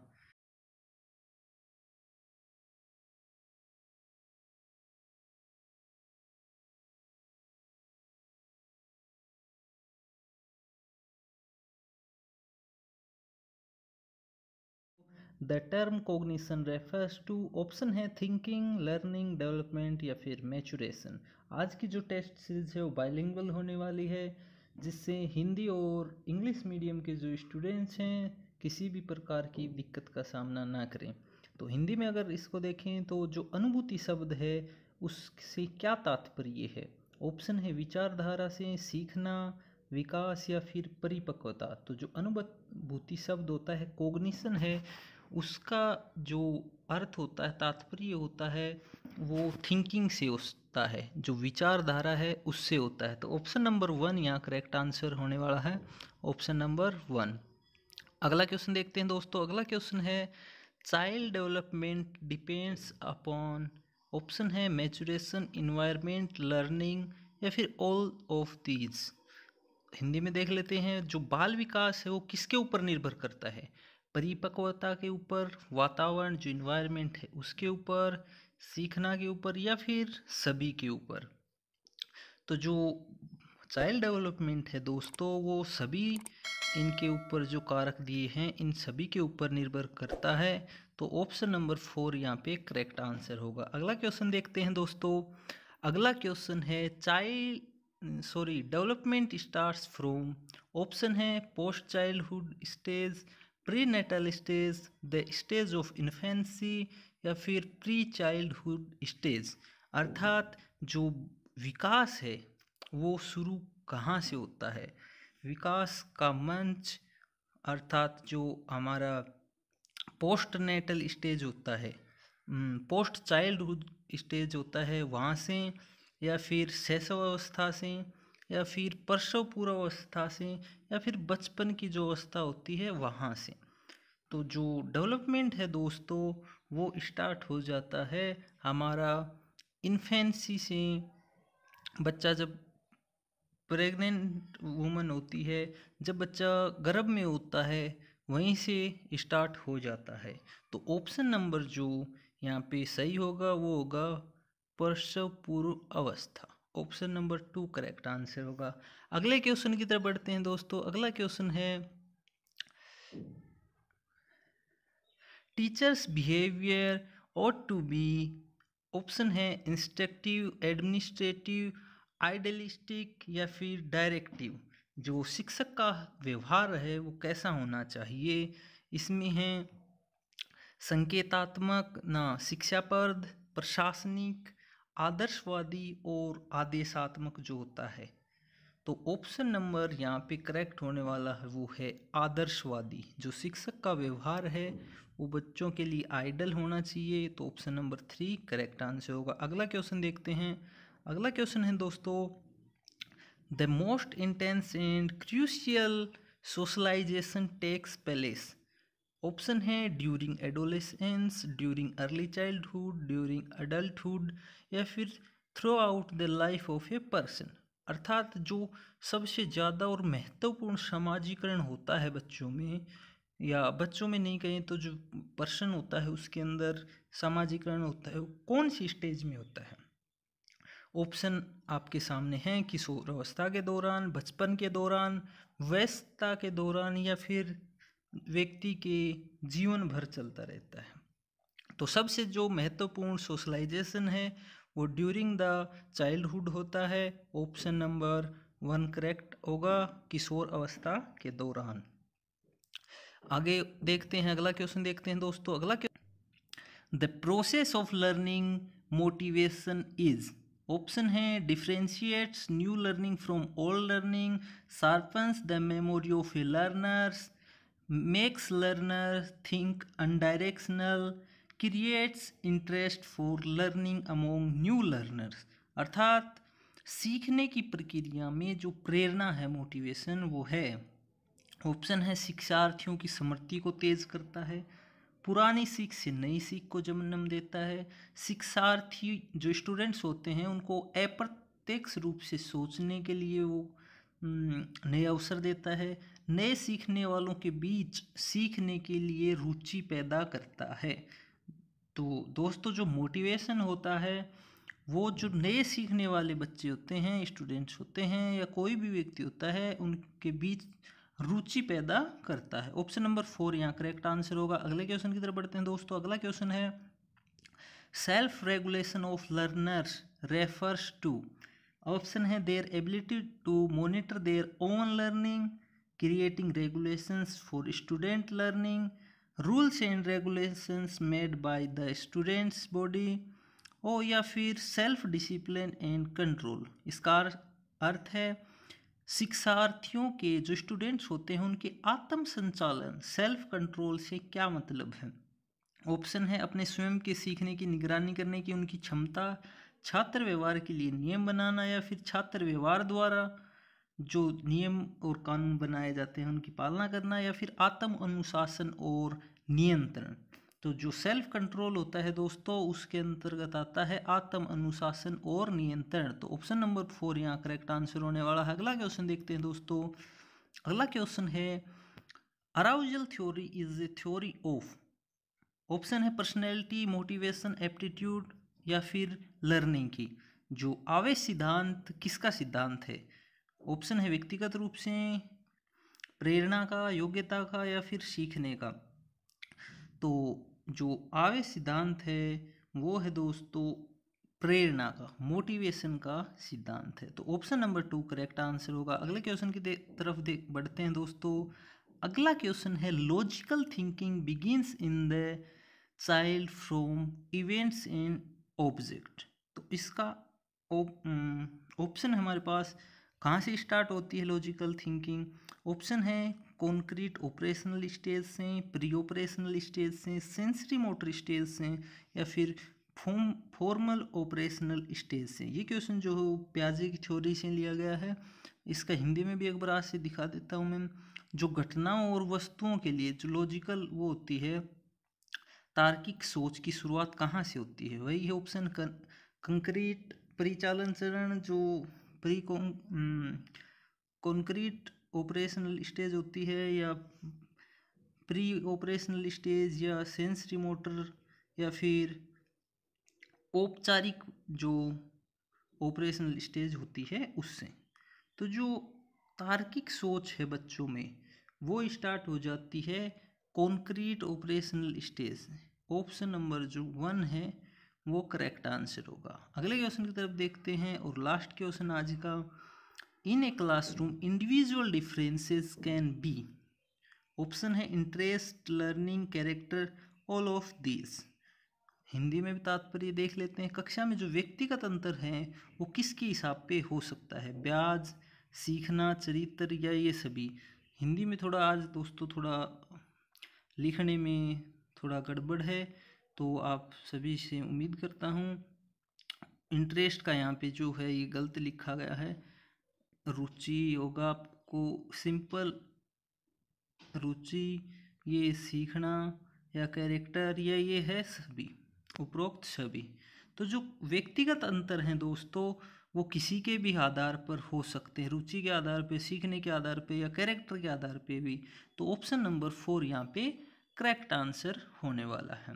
The term cognition refers to. Option है थिंकिंग, लर्निंग, डेवलपमेंट या फिर मैचुरेशन। आज की जो टेस्ट सीरीज है वो बाइलिंगुअल होने वाली है, जिससे हिंदी और इंग्लिश मीडियम के जो स्टूडेंट्स हैं किसी भी प्रकार की दिक्कत का सामना ना करें। तो हिंदी में अगर इसको देखें तो जो अनुभूति शब्द है उससे क्या तात्पर्य है। ऑप्शन है विचारधारा से, सीखना, विकास या फिर परिपक्वता। तो जो अनुभूति शब्द होता है कॉग्निशन है उसका जो अर्थ होता है तात्पर्य होता है वो थिंकिंग से होता है, जो विचारधारा है उससे होता है। तो ऑप्शन नंबर वन यहाँ करेक्ट आंसर होने वाला है, ऑप्शन नंबर वन। अगला क्वेश्चन देखते हैं दोस्तों। अगला क्वेश्चन है child development depends upon. Option है मैचुरेशन, इन्वायरमेंट, लर्निंग या फिर ऑल ऑफ दीज। हिंदी में देख लेते हैं जो बाल विकास है वो किसके ऊपर निर्भर करता है। परिपक्वता के ऊपर, वातावरण जो इन्वायरमेंट है उसके ऊपर, सीखना के ऊपर या फिर सभी के ऊपर। तो जो चाइल्ड डेवलपमेंट है दोस्तों वो सभी इनके ऊपर जो कारक दिए हैं इन सभी के ऊपर निर्भर करता है। तो ऑप्शन नंबर फोर यहाँ पे करेक्ट आंसर होगा। अगला क्वेश्चन देखते हैं दोस्तों। अगला क्वेश्चन है child sorry development starts from. Option है post childhood stage, prenatal stage, the stage of infancy या फिर प्री चाइल्डहुड स्टेज। अर्थात जो विकास है वो शुरू कहाँ से होता है। विकास का मंच अर्थात जो हमारा पोस्ट नेटल स्टेज होता है, पोस्ट चाइल्डहुड स्टेज होता है वहाँ से, या फिर शैशवावस्था से, या फिर प्रसव पूर्वावस्था से, या फिर बचपन की जो अवस्था होती है वहाँ से। तो जो डेवलपमेंट है दोस्तों वो स्टार्ट हो जाता है हमारा इन्फेंसी से। बच्चा जब प्रेग्नेंट वूमन होती है, जब बच्चा गर्भ में होता है वहीं से स्टार्ट हो जाता है। तो ऑप्शन नंबर जो यहाँ पे सही होगा वो होगा प्रसव पूर्व अवस्था। Option number two correct answer होगा। अगले क्वेश्चन की तरफ बढ़ते हैं दोस्तों। अगला क्वेश्चन है teachers behaviour ought to be. Option है इंस्ट्रक्टिव, एडमिनिस्ट्रेटिव, आइडियलिस्टिक या फिर डायरेक्टिव। जो शिक्षक का व्यवहार है वो कैसा होना चाहिए। इसमें है संकेतात्मक, ना शिक्षाप्रद, प्रशासनिक, आदर्शवादी और आदेशात्मक जो होता है। तो ऑप्शन नंबर यहाँ पे करेक्ट होने वाला है वो है आदर्शवादी। जो शिक्षक का व्यवहार है वो बच्चों के लिए आइडल होना चाहिए। तो option number three correct answer होगा। अगला क्वेश्चन देखते हैं। अगला क्वेश्चन है दोस्तों the most intense and crucial socialisation takes place. Option है during adolescence, during early childhood, during adulthood या फिर throughout the life of a person. अर्थात जो सबसे ज़्यादा और महत्वपूर्ण सामाजिकरण होता है बच्चों में, या बच्चों में नहीं कहें तो जो पर्सन होता है उसके अंदर सामाजिकरण होता है वो कौन सी स्टेज में होता है। ऑप्शन आपके सामने हैं किशोर अवस्था के दौरान, बचपन के दौरान, वयस्कता के दौरान या फिर व्यक्ति के जीवन भर चलता रहता है। तो सबसे जो महत्वपूर्ण सोशलाइजेशन है वो ड्यूरिंग द चाइल्डहुड होता है। ऑप्शन नंबर वन करेक्ट होगा, किशोर अवस्था के दौरान। आगे देखते हैं, अगला क्वेश्चन देखते हैं दोस्तों। अगला question the process of learning motivation is. Option है differentiates new learning from old learning, sharpens the memory of a learners, makes learner think unidirectional, creates interest for learning among new learners. अर्थात सीखने की प्रक्रिया में जो प्रेरणा है, motivation, वो है। ऑप्शन है शिक्षार्थियों की स्मृति को तेज करता है, पुरानी सीख से नई सीख को जन्म देता है, शिक्षार्थी जो स्टूडेंट्स होते हैं उनको अप्रत्यक्ष रूप से सोचने के लिए वो नए अवसर देता है, नए सीखने वालों के बीच सीखने के लिए रुचि पैदा करता है। तो दोस्तों जो मोटिवेशन होता है वो जो नए सीखने वाले बच्चे होते हैं, स्टूडेंट्स होते हैं या कोई भी व्यक्ति होता है, उनके बीच रुचि पैदा करता है। ऑप्शन नंबर फोर यहाँ करेक्ट आंसर होगा। अगले क्वेश्चन की तरफ बढ़ते हैं दोस्तों। अगला क्वेश्चन है self regulation of learners refers to. Option है their ability to monitor their own learning, creating regulations for student learning, rules and regulations made by the students body, और या फिर सेल्फ डिसिप्लिन एंड कंट्रोल। इसका अर्थ है शिक्षार्थियों के जो students होते हैं उनके आत्म संचालन, सेल्फ कंट्रोल से क्या मतलब है। ऑप्शन है अपने स्वयं के सीखने की निगरानी करने की उनकी क्षमता, छात्र व्यवहार के लिए नियम बनाना, या फिर छात्र व्यवहार द्वारा जो नियम और कानून बनाए जाते हैं उनकी पालना करना, या फिर आत्म अनुशासन और नियंत्रण। तो जो सेल्फ कंट्रोल होता है दोस्तों उसके अंतर्गत आता है आत्म अनुशासन और नियंत्रण। तो ऑप्शन नंबर फोर यहाँ करेक्ट आंसर होने वाला है। अगला क्वेश्चन देखते हैं दोस्तों। अगला क्वेश्चन है arousal theory is a theory of. Option है पर्सनैलिटी, मोटिवेशन, एप्टीट्यूड या फिर लर्निंग की। जो आवेश सिद्धांत किसका सिद्धांत है। ऑप्शन है व्यक्तिगत रूप से, प्रेरणा का, योग्यता का, या फिर सीखने का। तो जो आवेश सिद्धांत है वो है दोस्तों प्रेरणा का, मोटिवेशन का सिद्धांत है। तो option number two correct answer होगा। अगले क्वेश्चन की तरफ देख बढ़ते हैं दोस्तों। अगला क्वेश्चन है logical thinking begins in the child from events and object. तो इसका ऑप्शन हमारे पास कहाँ से स्टार्ट होती है लॉजिकल थिंकिंग। ऑप्शन है कॉन्क्रीट ऑपरेशनल स्टेज से, प्री ऑपरेशनल स्टेज से, सेंसरी मोटर स्टेज से, या फिर फॉर्म फॉर्मल ऑपरेशनल स्टेज से। ये क्वेश्चन जो है प्याजे की थ्योरी से लिया गया है। इसका हिंदी में भी एक बार आज से दिखा देता हूँ मैं। जो घटनाओं और वस्तुओं के लिए जो लॉजिकल वो होती है, तार्किक सोच की शुरुआत कहाँ से होती है, वही है ऑप्शन कंक्रीट परिचालन चरण। जो प्री कॉन्क्रीट ऑपरेशनल स्टेज होती है, या प्री ऑपरेशनल स्टेज, या सेंसरी मोटर, या फिर औपचारिक जो ऑपरेशनल स्टेज होती है उससे। तो जो तार्किक सोच है बच्चों में वो स्टार्ट हो जाती है concrete operational stage. Option number जो वन है वो करेक्ट आंसर होगा। अगले क्वेश्चन की तरफ देखते हैं और लास्ट क्वेश्चन आज का। In a classroom individual differences can be. Option है interest, learning, character, all of this. Hindi में भी तात्पर्य देख लेते हैं। कक्षा में जो व्यक्तिगत अंतर है वो किसके हिसाब पे हो सकता है, ब्याज, सीखना, चरित्र, या ये सभी। हिंदी में थोड़ा आज दोस्तों थोड़ा लिखने में थोड़ा गड़बड़ है, तो आप सभी से उम्मीद करता हूँ। इंटरेस्ट का यहाँ पे जो है ये गलत लिखा गया है, रुचि होगा आपको सिंपल रुचि, ये सीखना या कैरेक्टर, या ये है सभी, उपरोक्त सभी। तो जो व्यक्तिगत अंतर हैं दोस्तों वो किसी के भी आधार पर हो सकते हैं, रुचि के आधार पे, सीखने के आधार पे, या कैरेक्टर के आधार पे भी। तो ऑप्शन नंबर फोर यहाँ पे करेक्ट आंसर होने वाला है।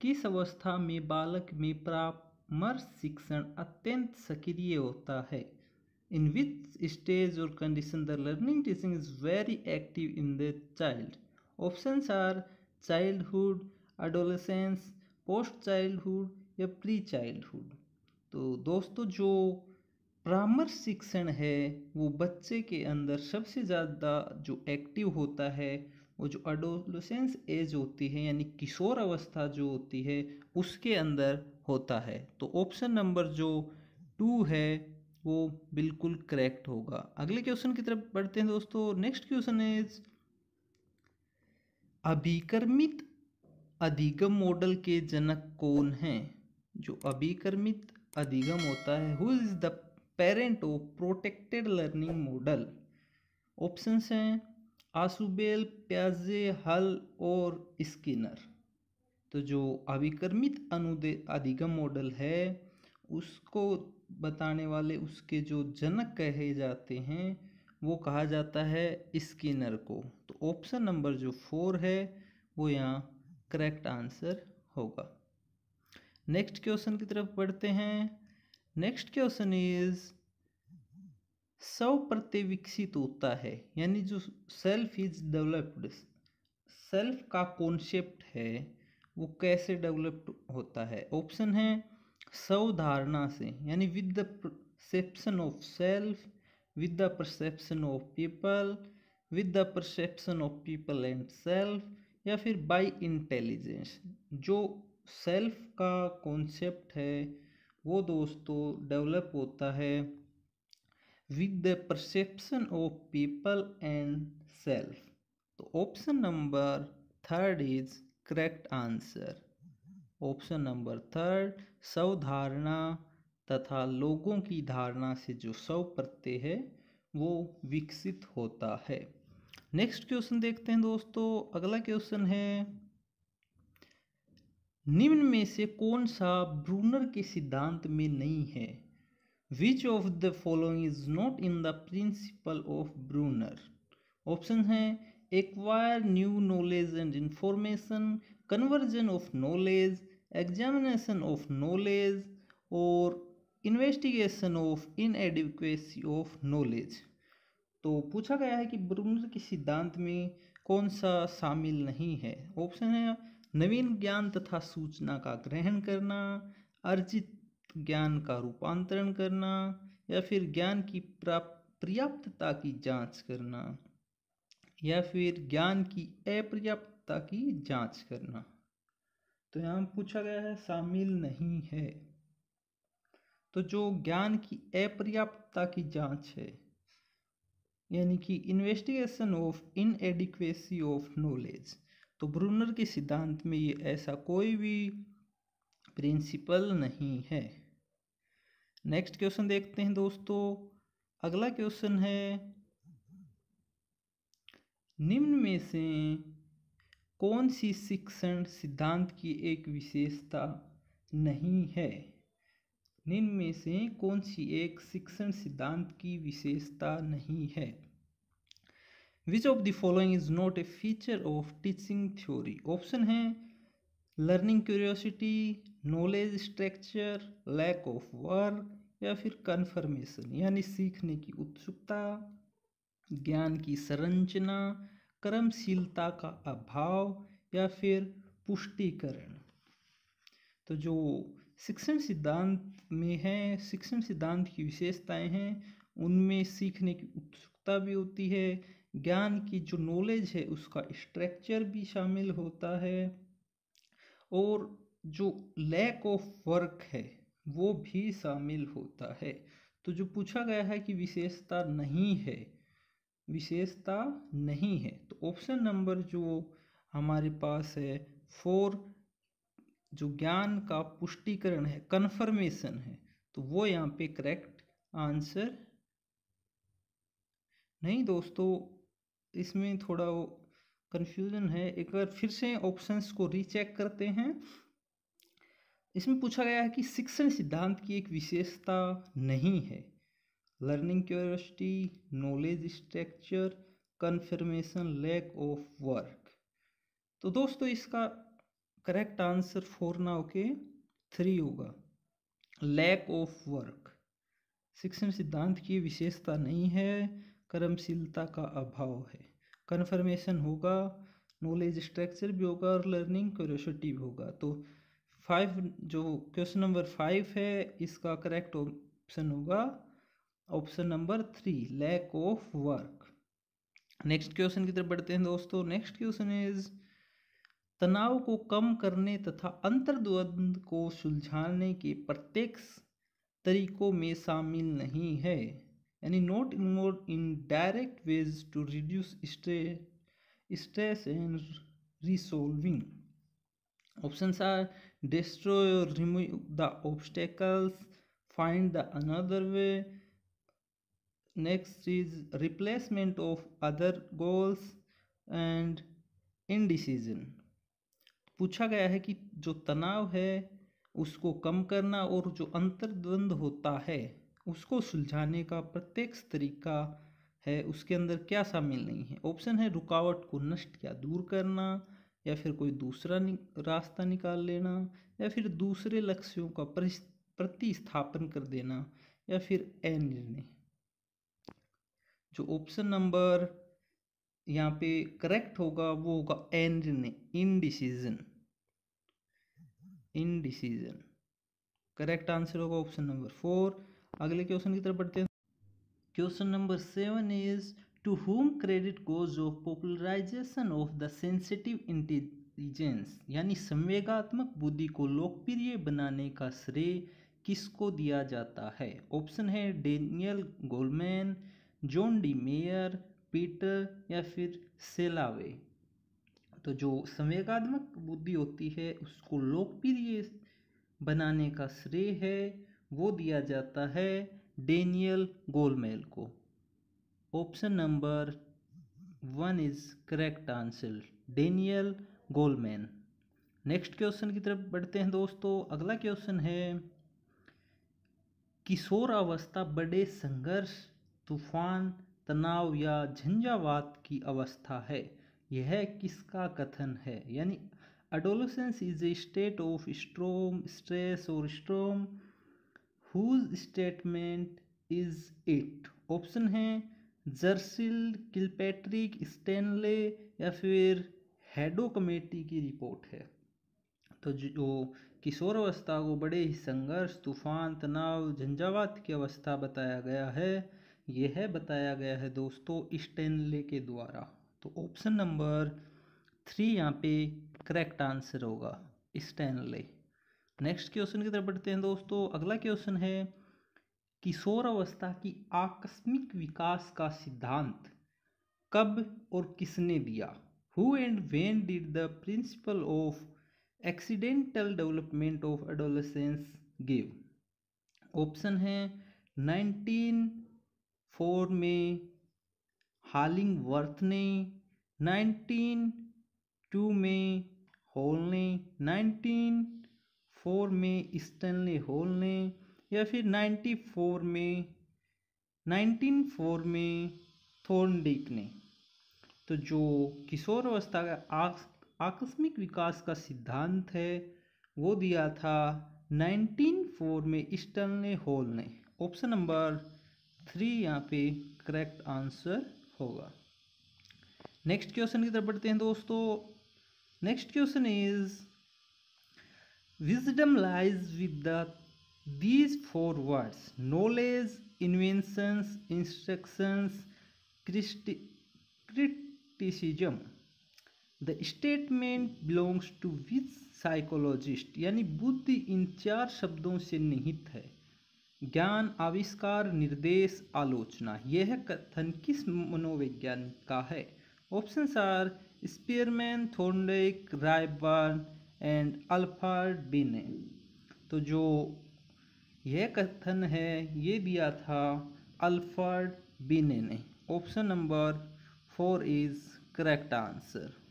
किस अवस्था में बालक में परामर्श शिक्षण अत्यंत सक्रिय होता है। इन विच स्टेज और condition the learning teaching is very active in the child. Options are childhood, adolescence, post childhood, या प्री चाइल्डहुड। तो दोस्तों जो परामर्श शिक्षण है वो बच्चे के अंदर सबसे ज़्यादा जो एक्टिव होता है वो जो एडोलेसेंस एज होती है यानी किशोर अवस्था जो होती है उसके अंदर होता है। तो ऑप्शन नंबर जो टू है वो बिल्कुल करेक्ट होगा। अगले क्वेश्चन की तरफ बढ़ते हैं दोस्तों। नेक्स्ट क्वेश्चन इज अभिकर्मित अधिगम मॉडल के जनक कौन हैं। जो अभिकर्मित अधिगम होता है who is the parent of protected learning model. Options हैं आसुबेल, प्याजे, हल और स्किनर। तो जो अभिकर्मित अनुदे अधिगम मॉडल है उसको बताने वाले उसके जो जनक कहे जाते हैं वो कहा जाता है स्किनर को। तो ऑप्शन नंबर जो फोर है वो यहाँ करेक्ट आंसर होगा। नेक्स्ट क्वेश्चन की तरफ बढ़ते हैं। नेक्स्ट क्वेश्चन इज सेल्फ प्रतिविकसित होता है यानी जो सेल्फ इज डेवलप्ड, सेल्फ का कॉन्सेप्ट है वो कैसे डेवलप्ड होता है। ऑप्शन है स्वधारणा से यानी with the perception of self, with the perception of people, with the perception of people and self, या फिर बाय इंटेलिजेंस। जो सेल्फ का कॉन्सेप्ट है वो दोस्तों डेवलप होता है with the perception of people and self. तो option number third is correct answer. Option number third स्वधारणा तथा लोगों की धारणा से जो स्व प्रत्यय है वो विकसित होता है। नेक्स्ट क्वेश्चन देखते हैं दोस्तों। अगला क्वेश्चन है निम्न में से कौन सा ब्रूनर के सिद्धांत में नहीं है। Which of the following is not in the principle of Bruner. Option हैं acquire new knowledge and information, conversion of knowledge, examination of knowledge और investigation of inadequacy of knowledge. तो पूछा गया है कि ब्रूनर के सिद्धांत में कौन सा शामिल नहीं है। ऑप्शन है नवीन ज्ञान तथा सूचना का ग्रहण करना, अर्जित ज्ञान का रूपांतरण करना, या फिर ज्ञान की पर्याप्तता की जांच करना, या फिर ज्ञान की अपर्याप्तता की जांच करना। तो यहाँ पूछा गया है शामिल नहीं है। तो जो ज्ञान की अपर्याप्तता की जांच है यानी कि investigation of inadequacy of knowledge, तो ब्रूनर के सिद्धांत में ये ऐसा कोई भी प्रिंसिपल नहीं है। नेक्स्ट क्वेश्चन देखते हैं दोस्तों। अगला क्वेश्चन है निम्न में से कौन सी शिक्षण सिद्धांत की एक विशेषता नहीं है। निम्न में से कौन सी एक शिक्षण सिद्धांत की विशेषता नहीं है। Which of the following is not a feature of teaching theory. Option है learning curiosity, knowledge structure, lack of work, या फिर कन्फर्मेशन यानी सीखने की उत्सुकता, ज्ञान की संरचना, कर्मशीलता का अभाव, या फिर पुष्टिकरण। तो जो शिक्षण सिद्धांत में है, शिक्षण सिद्धांत की विशेषताएं हैं उनमें सीखने की उत्सुकता भी होती है, ज्ञान की जो नॉलेज है उसका स्ट्रक्चर भी शामिल होता है, और जो लैक ऑफ वर्क है वो भी शामिल होता है। तो जो पूछा गया है कि विशेषता नहीं है, विशेषता नहीं है। तो ऑप्शन नंबर जो हमारे पास है फोर जो ज्ञान का पुष्टिकरण है, कन्फर्मेशन है, तो वो यहाँ पे करेक्ट आंसर नहीं। दोस्तों इसमें थोड़ा कंफ्यूजन है, एक बार फिर से ऑप्शंस को रीचेक करते हैं। इसमें पूछा गया है कि शिक्षण सिद्धांत की एक विशेषता नहीं है। Learning curiosity, knowledge structure, confirmation, lack of work. तो दोस्तों इसका करेक्ट आंसर फोर ना होके थ्री होगा, लैक ऑफ वर्क। शिक्षण सिद्धांत की विशेषता नहीं है, कर्मशीलता का अभाव है, कन्फर्मेशन होगा, नॉलेज स्ट्रक्चर भी होगा और लर्निंग क्यूरियोसिटी भी होगा। तो फाइव जो क्वेश्चन नंबर फाइव है इसका करेक्ट ऑप्शन होगा option number three, lack of work. Next question की तरफ बढ़ते हैं दोस्तों। नेक्स्ट क्वेश्चन इज तनाव को कम करने तथा अंतर्द्वंद को सुलझाने के प्रत्येक तरीकों में शामिल नहीं है, यानी not involve in direct ways to reduce stress and resolving. Options are destroy or remove the obstacles, find the another way. Next is replacement of other goals and indecision. पूछा गया है कि जो तनाव है उसको कम करना और जो अंतर्द्वंद होता है उसको सुलझाने का प्रत्येक तरीका है उसके अंदर क्या शामिल नहीं है। ऑप्शन है रुकावट को नष्ट या दूर करना, या फिर कोई दूसरा नि, रास्ता निकाल लेना, या फिर दूसरे लक्ष्यों का प्रतिस्थापन कर देना, या फिर अनिर्णय। जो ऑप्शन नंबर यहाँ पे करेक्ट होगा वो होगा अनिर्णय, इनडिसीजन। इनडिसीजन करेक्ट आंसर होगा ऑप्शन नंबर फोर। अगले क्वेश्चन की तरफ बढ़ते हैं। Question number seven is to whom credit goes of popularisation of the sensitive intelligence, यानी संवेगात्मक बुद्धि को लोकप्रिय बनाने का श्रेय किसको दिया जाता है। ऑप्शन है Daniel Goleman, John D Mayer, Peter या फिर सेलावे। तो जो संवेगात्मक बुद्धि होती है उसको लोकप्रिय बनाने का श्रेय है वो दिया जाता है डैनियल गोलमैन को। Option number one is correct answer, Daniel Goleman. Next question की तरफ बढ़ते हैं दोस्तों। अगला क्वेश्चन है किशोरावस्था बड़े संघर्ष, तूफान, तनाव या झंझावात की अवस्था है, यह किसका कथन है। यानी adolescence is a state of storm stress और storm, whose statement is it. Option है जर्सिल किलपैट्रिक, स्टेनले या फिर हेडो कमेटी की रिपोर्ट है। तो जो किशोरावस्था को बड़े ही संघर्ष, तूफान, तनाव, झंझावात की अवस्था बताया गया है, यह बताया गया है दोस्तों स्टेनले के द्वारा। तो ऑप्शन नंबर थ्री यहाँ पे करेक्ट आंसर होगा, स्टेनले। नेक्स्ट क्वेश्चन की तरफ बढ़ते हैं दोस्तों। अगला क्वेश्चन है किशोरावस्था की आकस्मिक विकास का सिद्धांत कब और किसने दिया। Who and when did the principle of accidental development of adolescence give. Option है नाइनटीन ओ फोर में हालिंगवर्थ ने, नाइनटीन ओ टू में होल ने, नाइनटीन ओ फोर में स्टेनले होल ने, या फिर नाइनटी फोर में नाइनटीन ओ फोर में थॉर्नडाइक ने। तो जो किशोरावस्था का आकस्मिक विकास का सिद्धांत है वो दिया था नाइनटीन ओ फोर में स्टेनले होल ने। ऑप्शन नंबर थ्री यहाँ पे करेक्ट आंसर होगा। नेक्स्ट क्वेश्चन की तरफ बढ़ते हैं दोस्तों। Next question is wisdom lies with the These four words, knowledge, inventions, instructions, criticism. The statement belongs to which psychologist? यानी बुद्धि इन चार शब्दों से निहित है, ज्ञान, आविष्कार, निर्देश, आलोचना। यह कथन किस मनोवैज्ञानिक का है। Options are Spearman, Thorndike, Ryburn and Alfred Binet. तो जो यह कथन है ये दिया था अल्फर्ड बिने ने। Option number four is correct answer.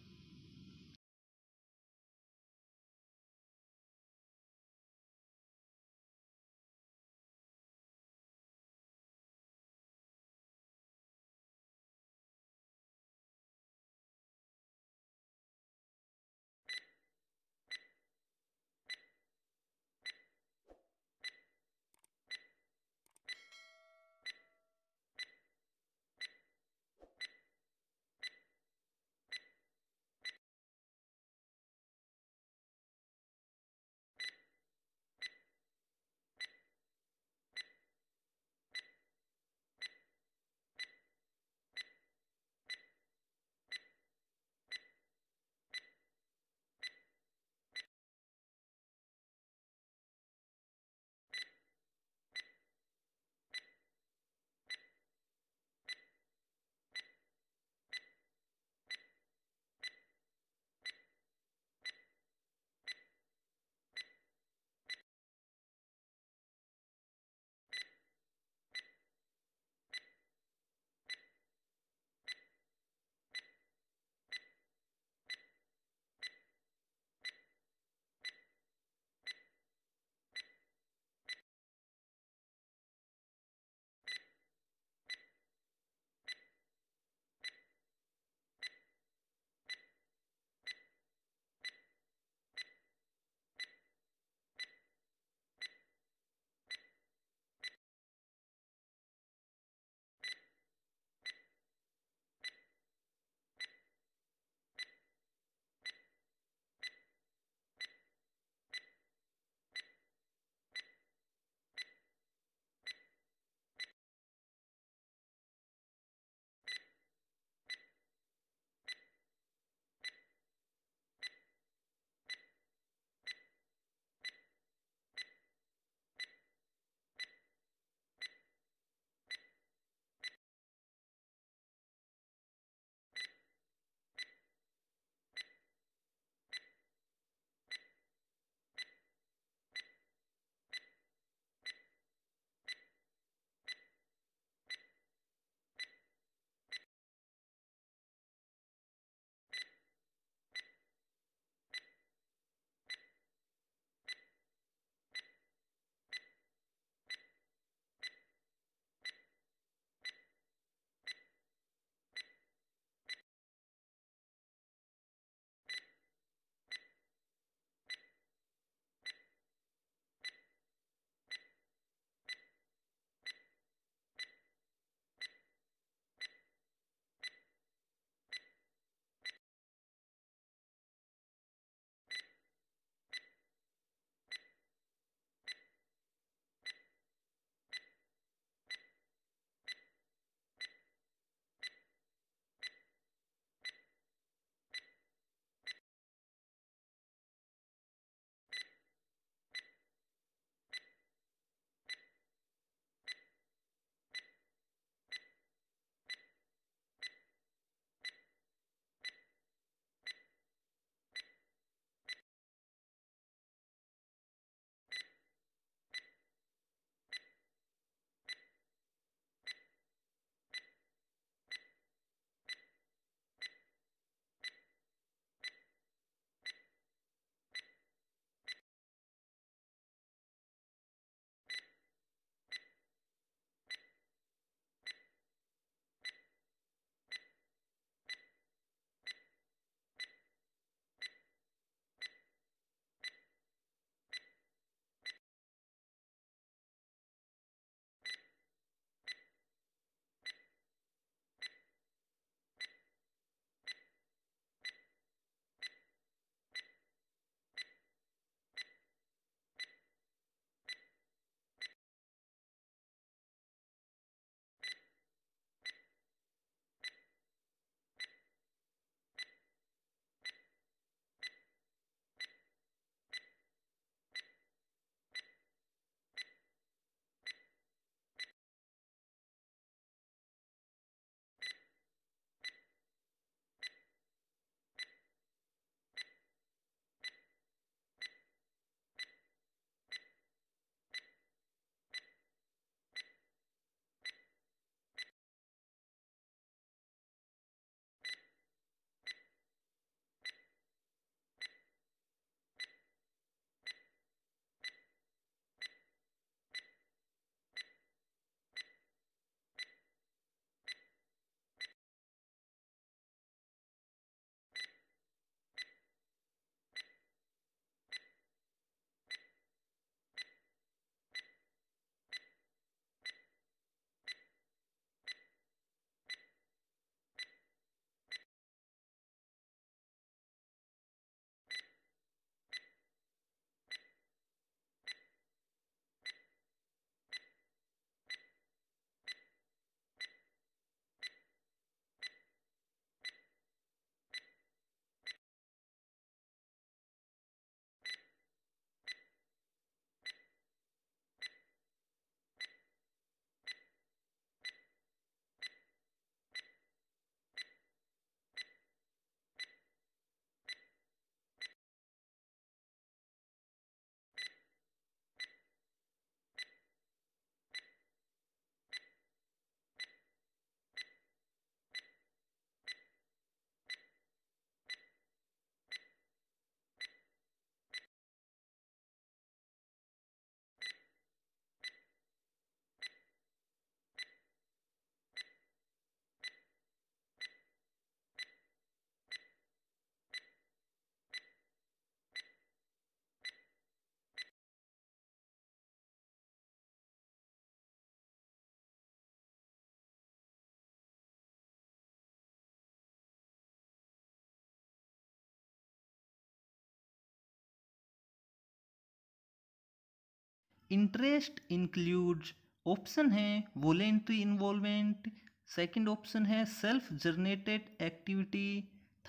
Interest includes, option है वॉलेंट्री इन्वॉल्वमेंट, सेकंड ऑप्शन है self generated activity,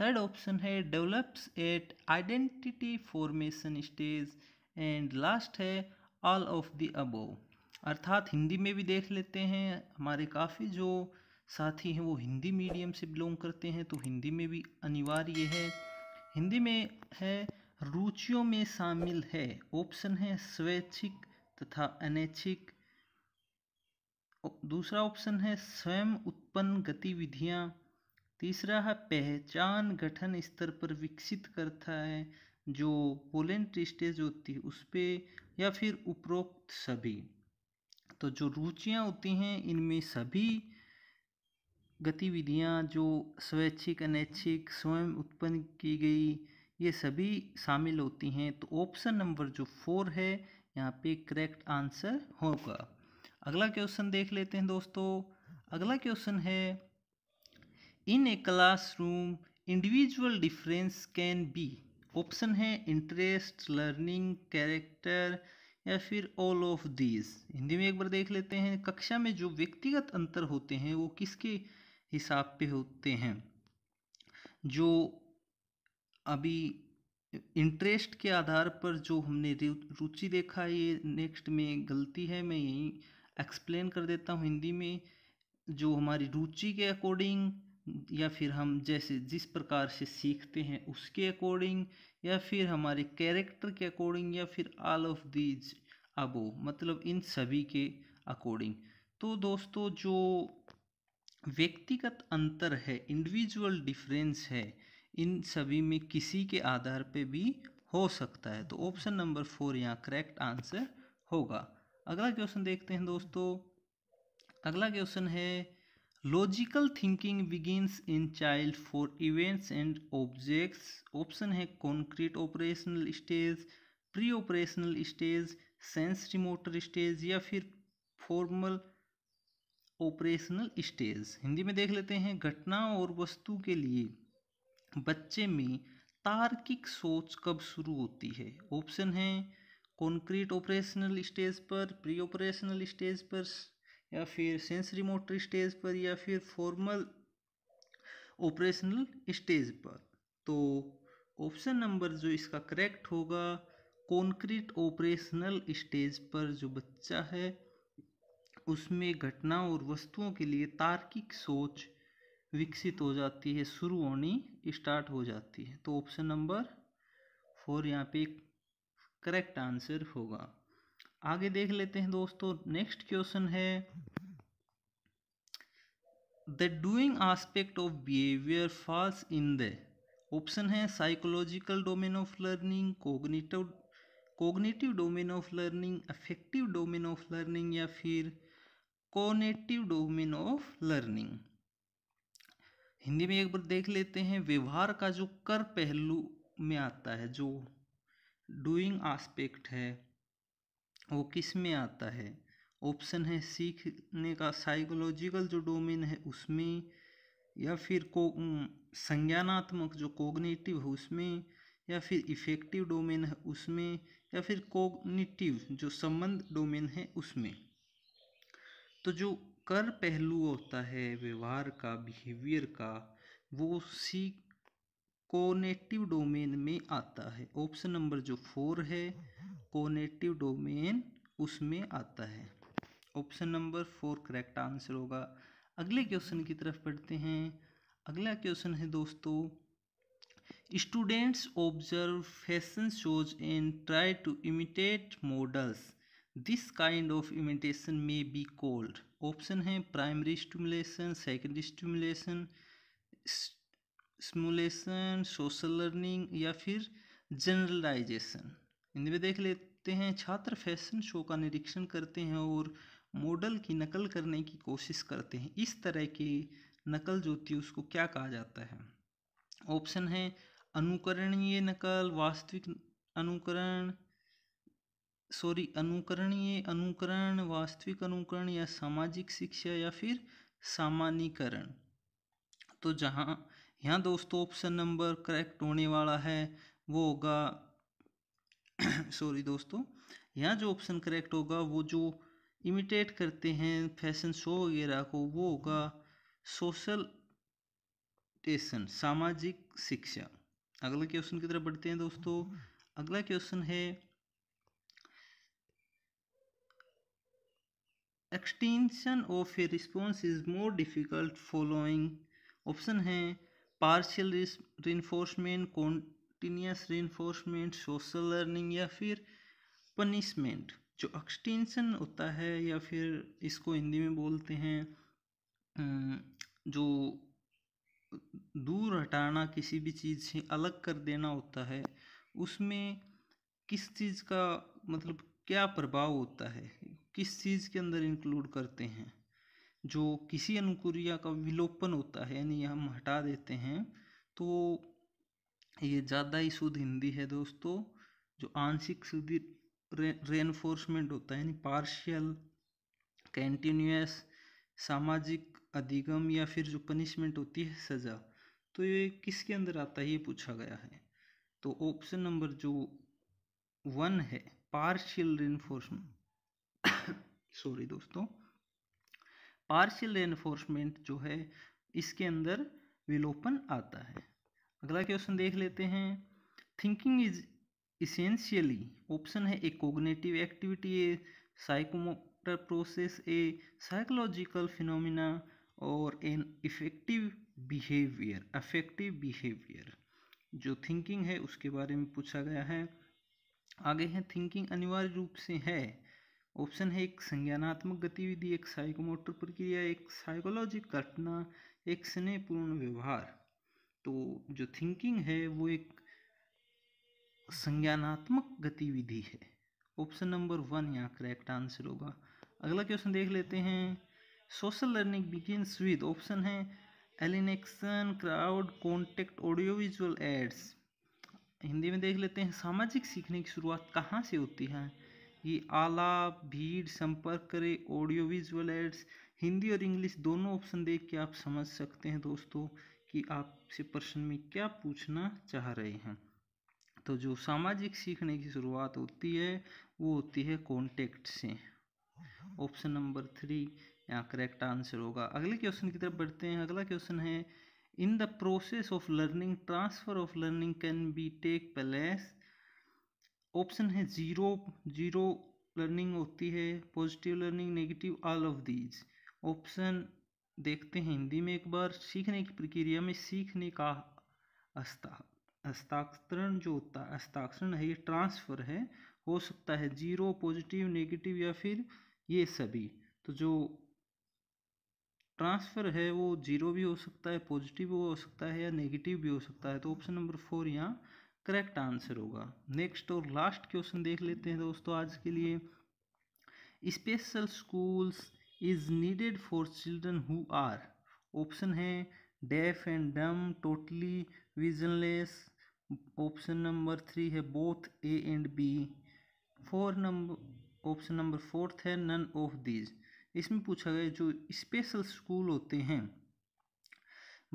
third option है develops at identity formation stage and last है ऑल ऑफ द अबव। अर्थात हिंदी में भी देख लेते हैं, हमारे काफ़ी जो साथी हैं वो हिंदी मीडियम से बिलोंग करते हैं तो हिंदी में भी अनिवार्य है। हिंदी में है रुचियों में शामिल है, ऑप्शन है स्वैच्छिक तथा अनैच्छिक, दूसरा ऑप्शन है स्वयं उत्पन्न गतिविधियाँ, तीसरा है पहचान गठन स्तर पर विकसित करता है जो वॉलेंट्री स्टेज होती है उस पर, या फिर उपरोक्त सभी। तो जो रुचियाँ होती हैं इनमें सभी गतिविधियाँ जो स्वैच्छिक अनैच्छिक स्वयं उत्पन्न की गई ये सभी शामिल होती हैं। तो ऑप्शन नंबर जो फोर है यहाँ पे करेक्ट आंसर होगा। अगला क्वेश्चन देख लेते हैं दोस्तों। अगला क्वेश्चन है in a classroom individual difference can be, option है इंटरेस्ट लर्निंग कैरेक्टर या फिर ऑल ऑफ दीज। हिंदी में एक बार देख लेते हैं, कक्षा में जो व्यक्तिगत अंतर होते हैं वो किसके हिसाब पे होते हैं। जो अभी इंटरेस्ट के आधार पर जो हमने रुचि देखा ये नेक्स्ट में गलती है, मैं यहीं एक्सप्लेन कर देता हूँ। हिंदी में जो हमारी रुचि के अकॉर्डिंग या फिर हम जैसे जिस प्रकार से सीखते हैं उसके अकॉर्डिंग या फिर हमारे कैरेक्टर के अकॉर्डिंग या फिर ऑल ऑफ दीज अबो, मतलब इन सभी के अकॉर्डिंग। तो दोस्तों जो व्यक्तिगत अंतर है इंडिविजुअल डिफरेंस है इन सभी में किसी के आधार पे भी हो सकता है। तो ऑप्शन नंबर फोर यहाँ करेक्ट आंसर होगा। अगला क्वेश्चन देखते हैं दोस्तों। अगला क्वेश्चन है logical thinking begins in child for events and objects, option है concrete operational stage, pre operational stage, sensory motor stage या फिर फॉर्मल ऑपरेशनल स्टेज। हिंदी में देख लेते हैं, घटना और वस्तु के लिए बच्चे में तार्किक सोच कब शुरू होती है। ऑप्शन है कॉन्क्रीट ऑपरेशनल स्टेज पर, प्री ऑपरेशनल स्टेज पर या फिर सेंसरी मोटर स्टेज पर या फिर फॉर्मल ऑपरेशनल स्टेज पर। तो ऑप्शन नंबर जो इसका करेक्ट होगा कॉन्क्रीट ऑपरेशनल स्टेज पर जो बच्चा है उसमें घटना और वस्तुओं के लिए तार्किक सोच विकसित हो जाती है, शुरू होनी स्टार्ट हो जाती है। तो ऑप्शन नंबर फोर यहाँ पे करेक्ट आंसर होगा। आगे देख लेते हैं दोस्तों, नेक्स्ट क्वेश्चन है the doing aspect of behaviour falls in the, option है psychological domain of learning, cognitive cognitive domain of learning, affective domain of learning या फिर cognitive domain of learning. Hindi में एक बार देख लेते हैं, व्यवहार का जो कर पहलू में आता है जो डूइंग आस्पेक्ट है वो किस में आता है। ऑप्शन है सीखने का साइकोलॉजिकल जो डोमेन है उसमें, या फिर को संज्ञानात्मक जो कोग्निटिव है उसमें, या फिर इफेक्टिव डोमेन है उसमें, या फिर कोग्निटिव जो संबंध डोमेन है उसमें। तो जो कर पहलू होता है व्यवहार का बिहेवियर का वो सी कोग्निटिव डोमेन में आता है। ऑप्शन नंबर जो फोर है कोग्निटिव डोमेन उसमें आता है। Option number four correct answer होगा। अगले क्वेश्चन की तरफ पढ़ते हैं। अगला क्वेश्चन है दोस्तों students observe fashion shows and try to imitate models, this kind of imitation may be called, option है primary stimulation, secondary stimulation, stimulation social learning या फिर जनरलाइजेशन। इनमें देख लेते हैं, छात्र फैशन शो का निरीक्षण करते हैं और मॉडल की नकल करने की कोशिश करते हैं, इस तरह की नकल जो होती है उसको क्या कहा जाता है। ऑप्शन है अनुकरणीय नकल, वास्तविक अनुकरण सॉरी अनुकरणीय अनुकरण, वास्तविक अनुकरण या सामाजिक शिक्षा या फिर सामान्यीकरण। तो जहाँ यहाँ दोस्तों ऑप्शन नंबर करेक्ट होने वाला है वो होगा सॉरी दोस्तों यहाँ जो ऑप्शन करेक्ट होगा वो जो इमिटेट करते हैं फैशन शो वगैरह को वो होगा सोशल टेशन, सामाजिक शिक्षा। अगला क्वेश्चन की तरफ बढ़ते हैं दोस्तों। अगला क्वेश्चन है extension of a response is more difficult following. Option है partial reinforcement, continuous reinforcement, social learning या फिर पनिशमेंट। जो एक्सटेंशन होता है या फिर इसको हिंदी में बोलते हैं जो दूर हटाना, किसी भी चीज़ से अलग कर देना होता है, उसमें किस चीज़ का मतलब क्या प्रभाव होता है, किस चीज़ के अंदर इंक्लूड करते हैं। जो किसी अनुक्रिया का विलोपन होता है यानी हम हटा देते हैं, तो ये ज़्यादा ही शुद्ध हिंदी है दोस्तों। जो आंशिक शुद्ध रेनफोर्समेंट होता है यानी पार्शियल, कंटिन्यूस, सामाजिक अधिगम या फिर जो पनिशमेंट होती है सज़ा, तो ये किसके अंदर आता है ये पूछा गया है। तो ऑप्शन नंबर जो वन है पार्शियल रेनफोर्समेंट सॉरी दोस्तों पार्शियल एनफोर्समेंट जो है इसके अंदर विलोपन आता है। अगला क्वेश्चन देख लेते हैं। थिंकिंग इज इसेंशियली, ऑप्शन है a cognitive activity, a psychomotor process, a psychological phenomena और an effective behaviour affective behaviour. जो थिंकिंग है उसके बारे में पूछा गया है। आगे है थिंकिंग अनिवार्य रूप से है, ऑप्शन है एक संज्ञानात्मक गतिविधि, एक साइकोमोटर प्रक्रिया, एक साइकोलॉजिक घटना, एक स्नेहपूर्ण व्यवहार। तो जो थिंकिंग है वो एक संज्ञानात्मक गतिविधि है। ऑप्शन नंबर वन यहाँ करेक्ट आंसर होगा। अगला क्वेश्चन देख लेते हैं। Social learning begins with, option है एलिनेक्शन, crowd, contact, audio visual aids. Hindi में देख लेते हैं सामाजिक सीखने की शुरुआत कहाँ से होती है, ये आलाप, भीड़, संपर्क करे, ऑडियो विजुअल एड्स। हिंदी और इंग्लिश दोनों ऑप्शन देख के आप समझ सकते हैं दोस्तों कि आपसे प्रश्न में क्या पूछना चाह रहे हैं। तो जो सामाजिक सीखने की शुरुआत होती है वो होती है कॉन्टेक्ट से। ऑप्शन नंबर थ्री यहाँ करेक्ट आंसर होगा। अगले क्वेश्चन की तरफ बढ़ते हैं। अगला क्वेश्चन है in the process of learning transfer of learning can be take place. Option है जीरो जीरो लर्निंग होती है, positive learning, negative, all of these. Option देखते हैं हिंदी में एक बार। सीखने की प्रक्रिया में सीखने का हस्ताक्षरण जो होता है, हस्ताक्षरण है, ये ट्रांसफ़र है, हो सकता है जीरो, पॉजिटिव, नेगेटिव या फिर ये सभी। तो जो ट्रांसफ़र है वो जीरो भी हो सकता है, पॉजिटिव भी हो सकता है या नेगेटिव भी हो सकता है। तो ऑप्शन नंबर फोर यहाँ करेक्ट आंसर होगा। नेक्स्ट और लास्ट क्वेश्चन देख लेते हैं दोस्तों आज के लिए। Special schools is needed for children who are, option है deaf and dumb, totally visionless, option number three है both A and B, four number option number fourth है नन ऑफ दीज। इसमें पूछा गया जो स्पेशल स्कूल होते हैं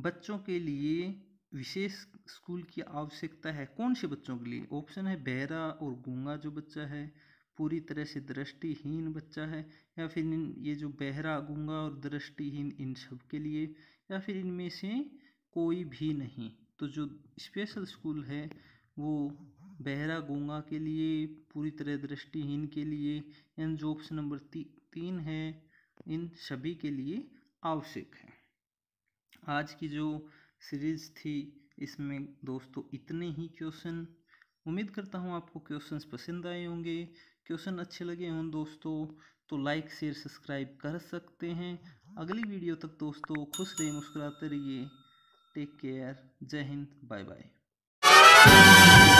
बच्चों के लिए विशेष स्कूल की आवश्यकता है कौन से बच्चों के लिए। ऑप्शन है बहरा और गूंगा जो बच्चा है, पूरी तरह से दृष्टिहीन बच्चा है, या फिर ये जो बहरा, गूंगा और दृष्टिहीन इन सब के लिए, या फिर इनमें से कोई भी नहीं। तो जो स्पेशल स्कूल है वो बहरा, गूंगा के लिए, पूरी तरह दृष्टिहीन के लिए, एंड जो ऑप्शन नंबर ती, तीन है इन सभी के लिए आवश्यक है। आज की जो सीरीज़ थी इसमें दोस्तों इतने ही क्वेश्चन। उम्मीद करता हूँ आपको क्वेश्चंस पसंद आए होंगे। क्वेश्चन अच्छे लगे हों दोस्तों तो लाइक, शेयर, सब्सक्राइब कर सकते हैं। अगली वीडियो तक दोस्तों खुश रहिए, मुस्कुराते रहिए। टेक केयर, जय हिंद, बाय बाय।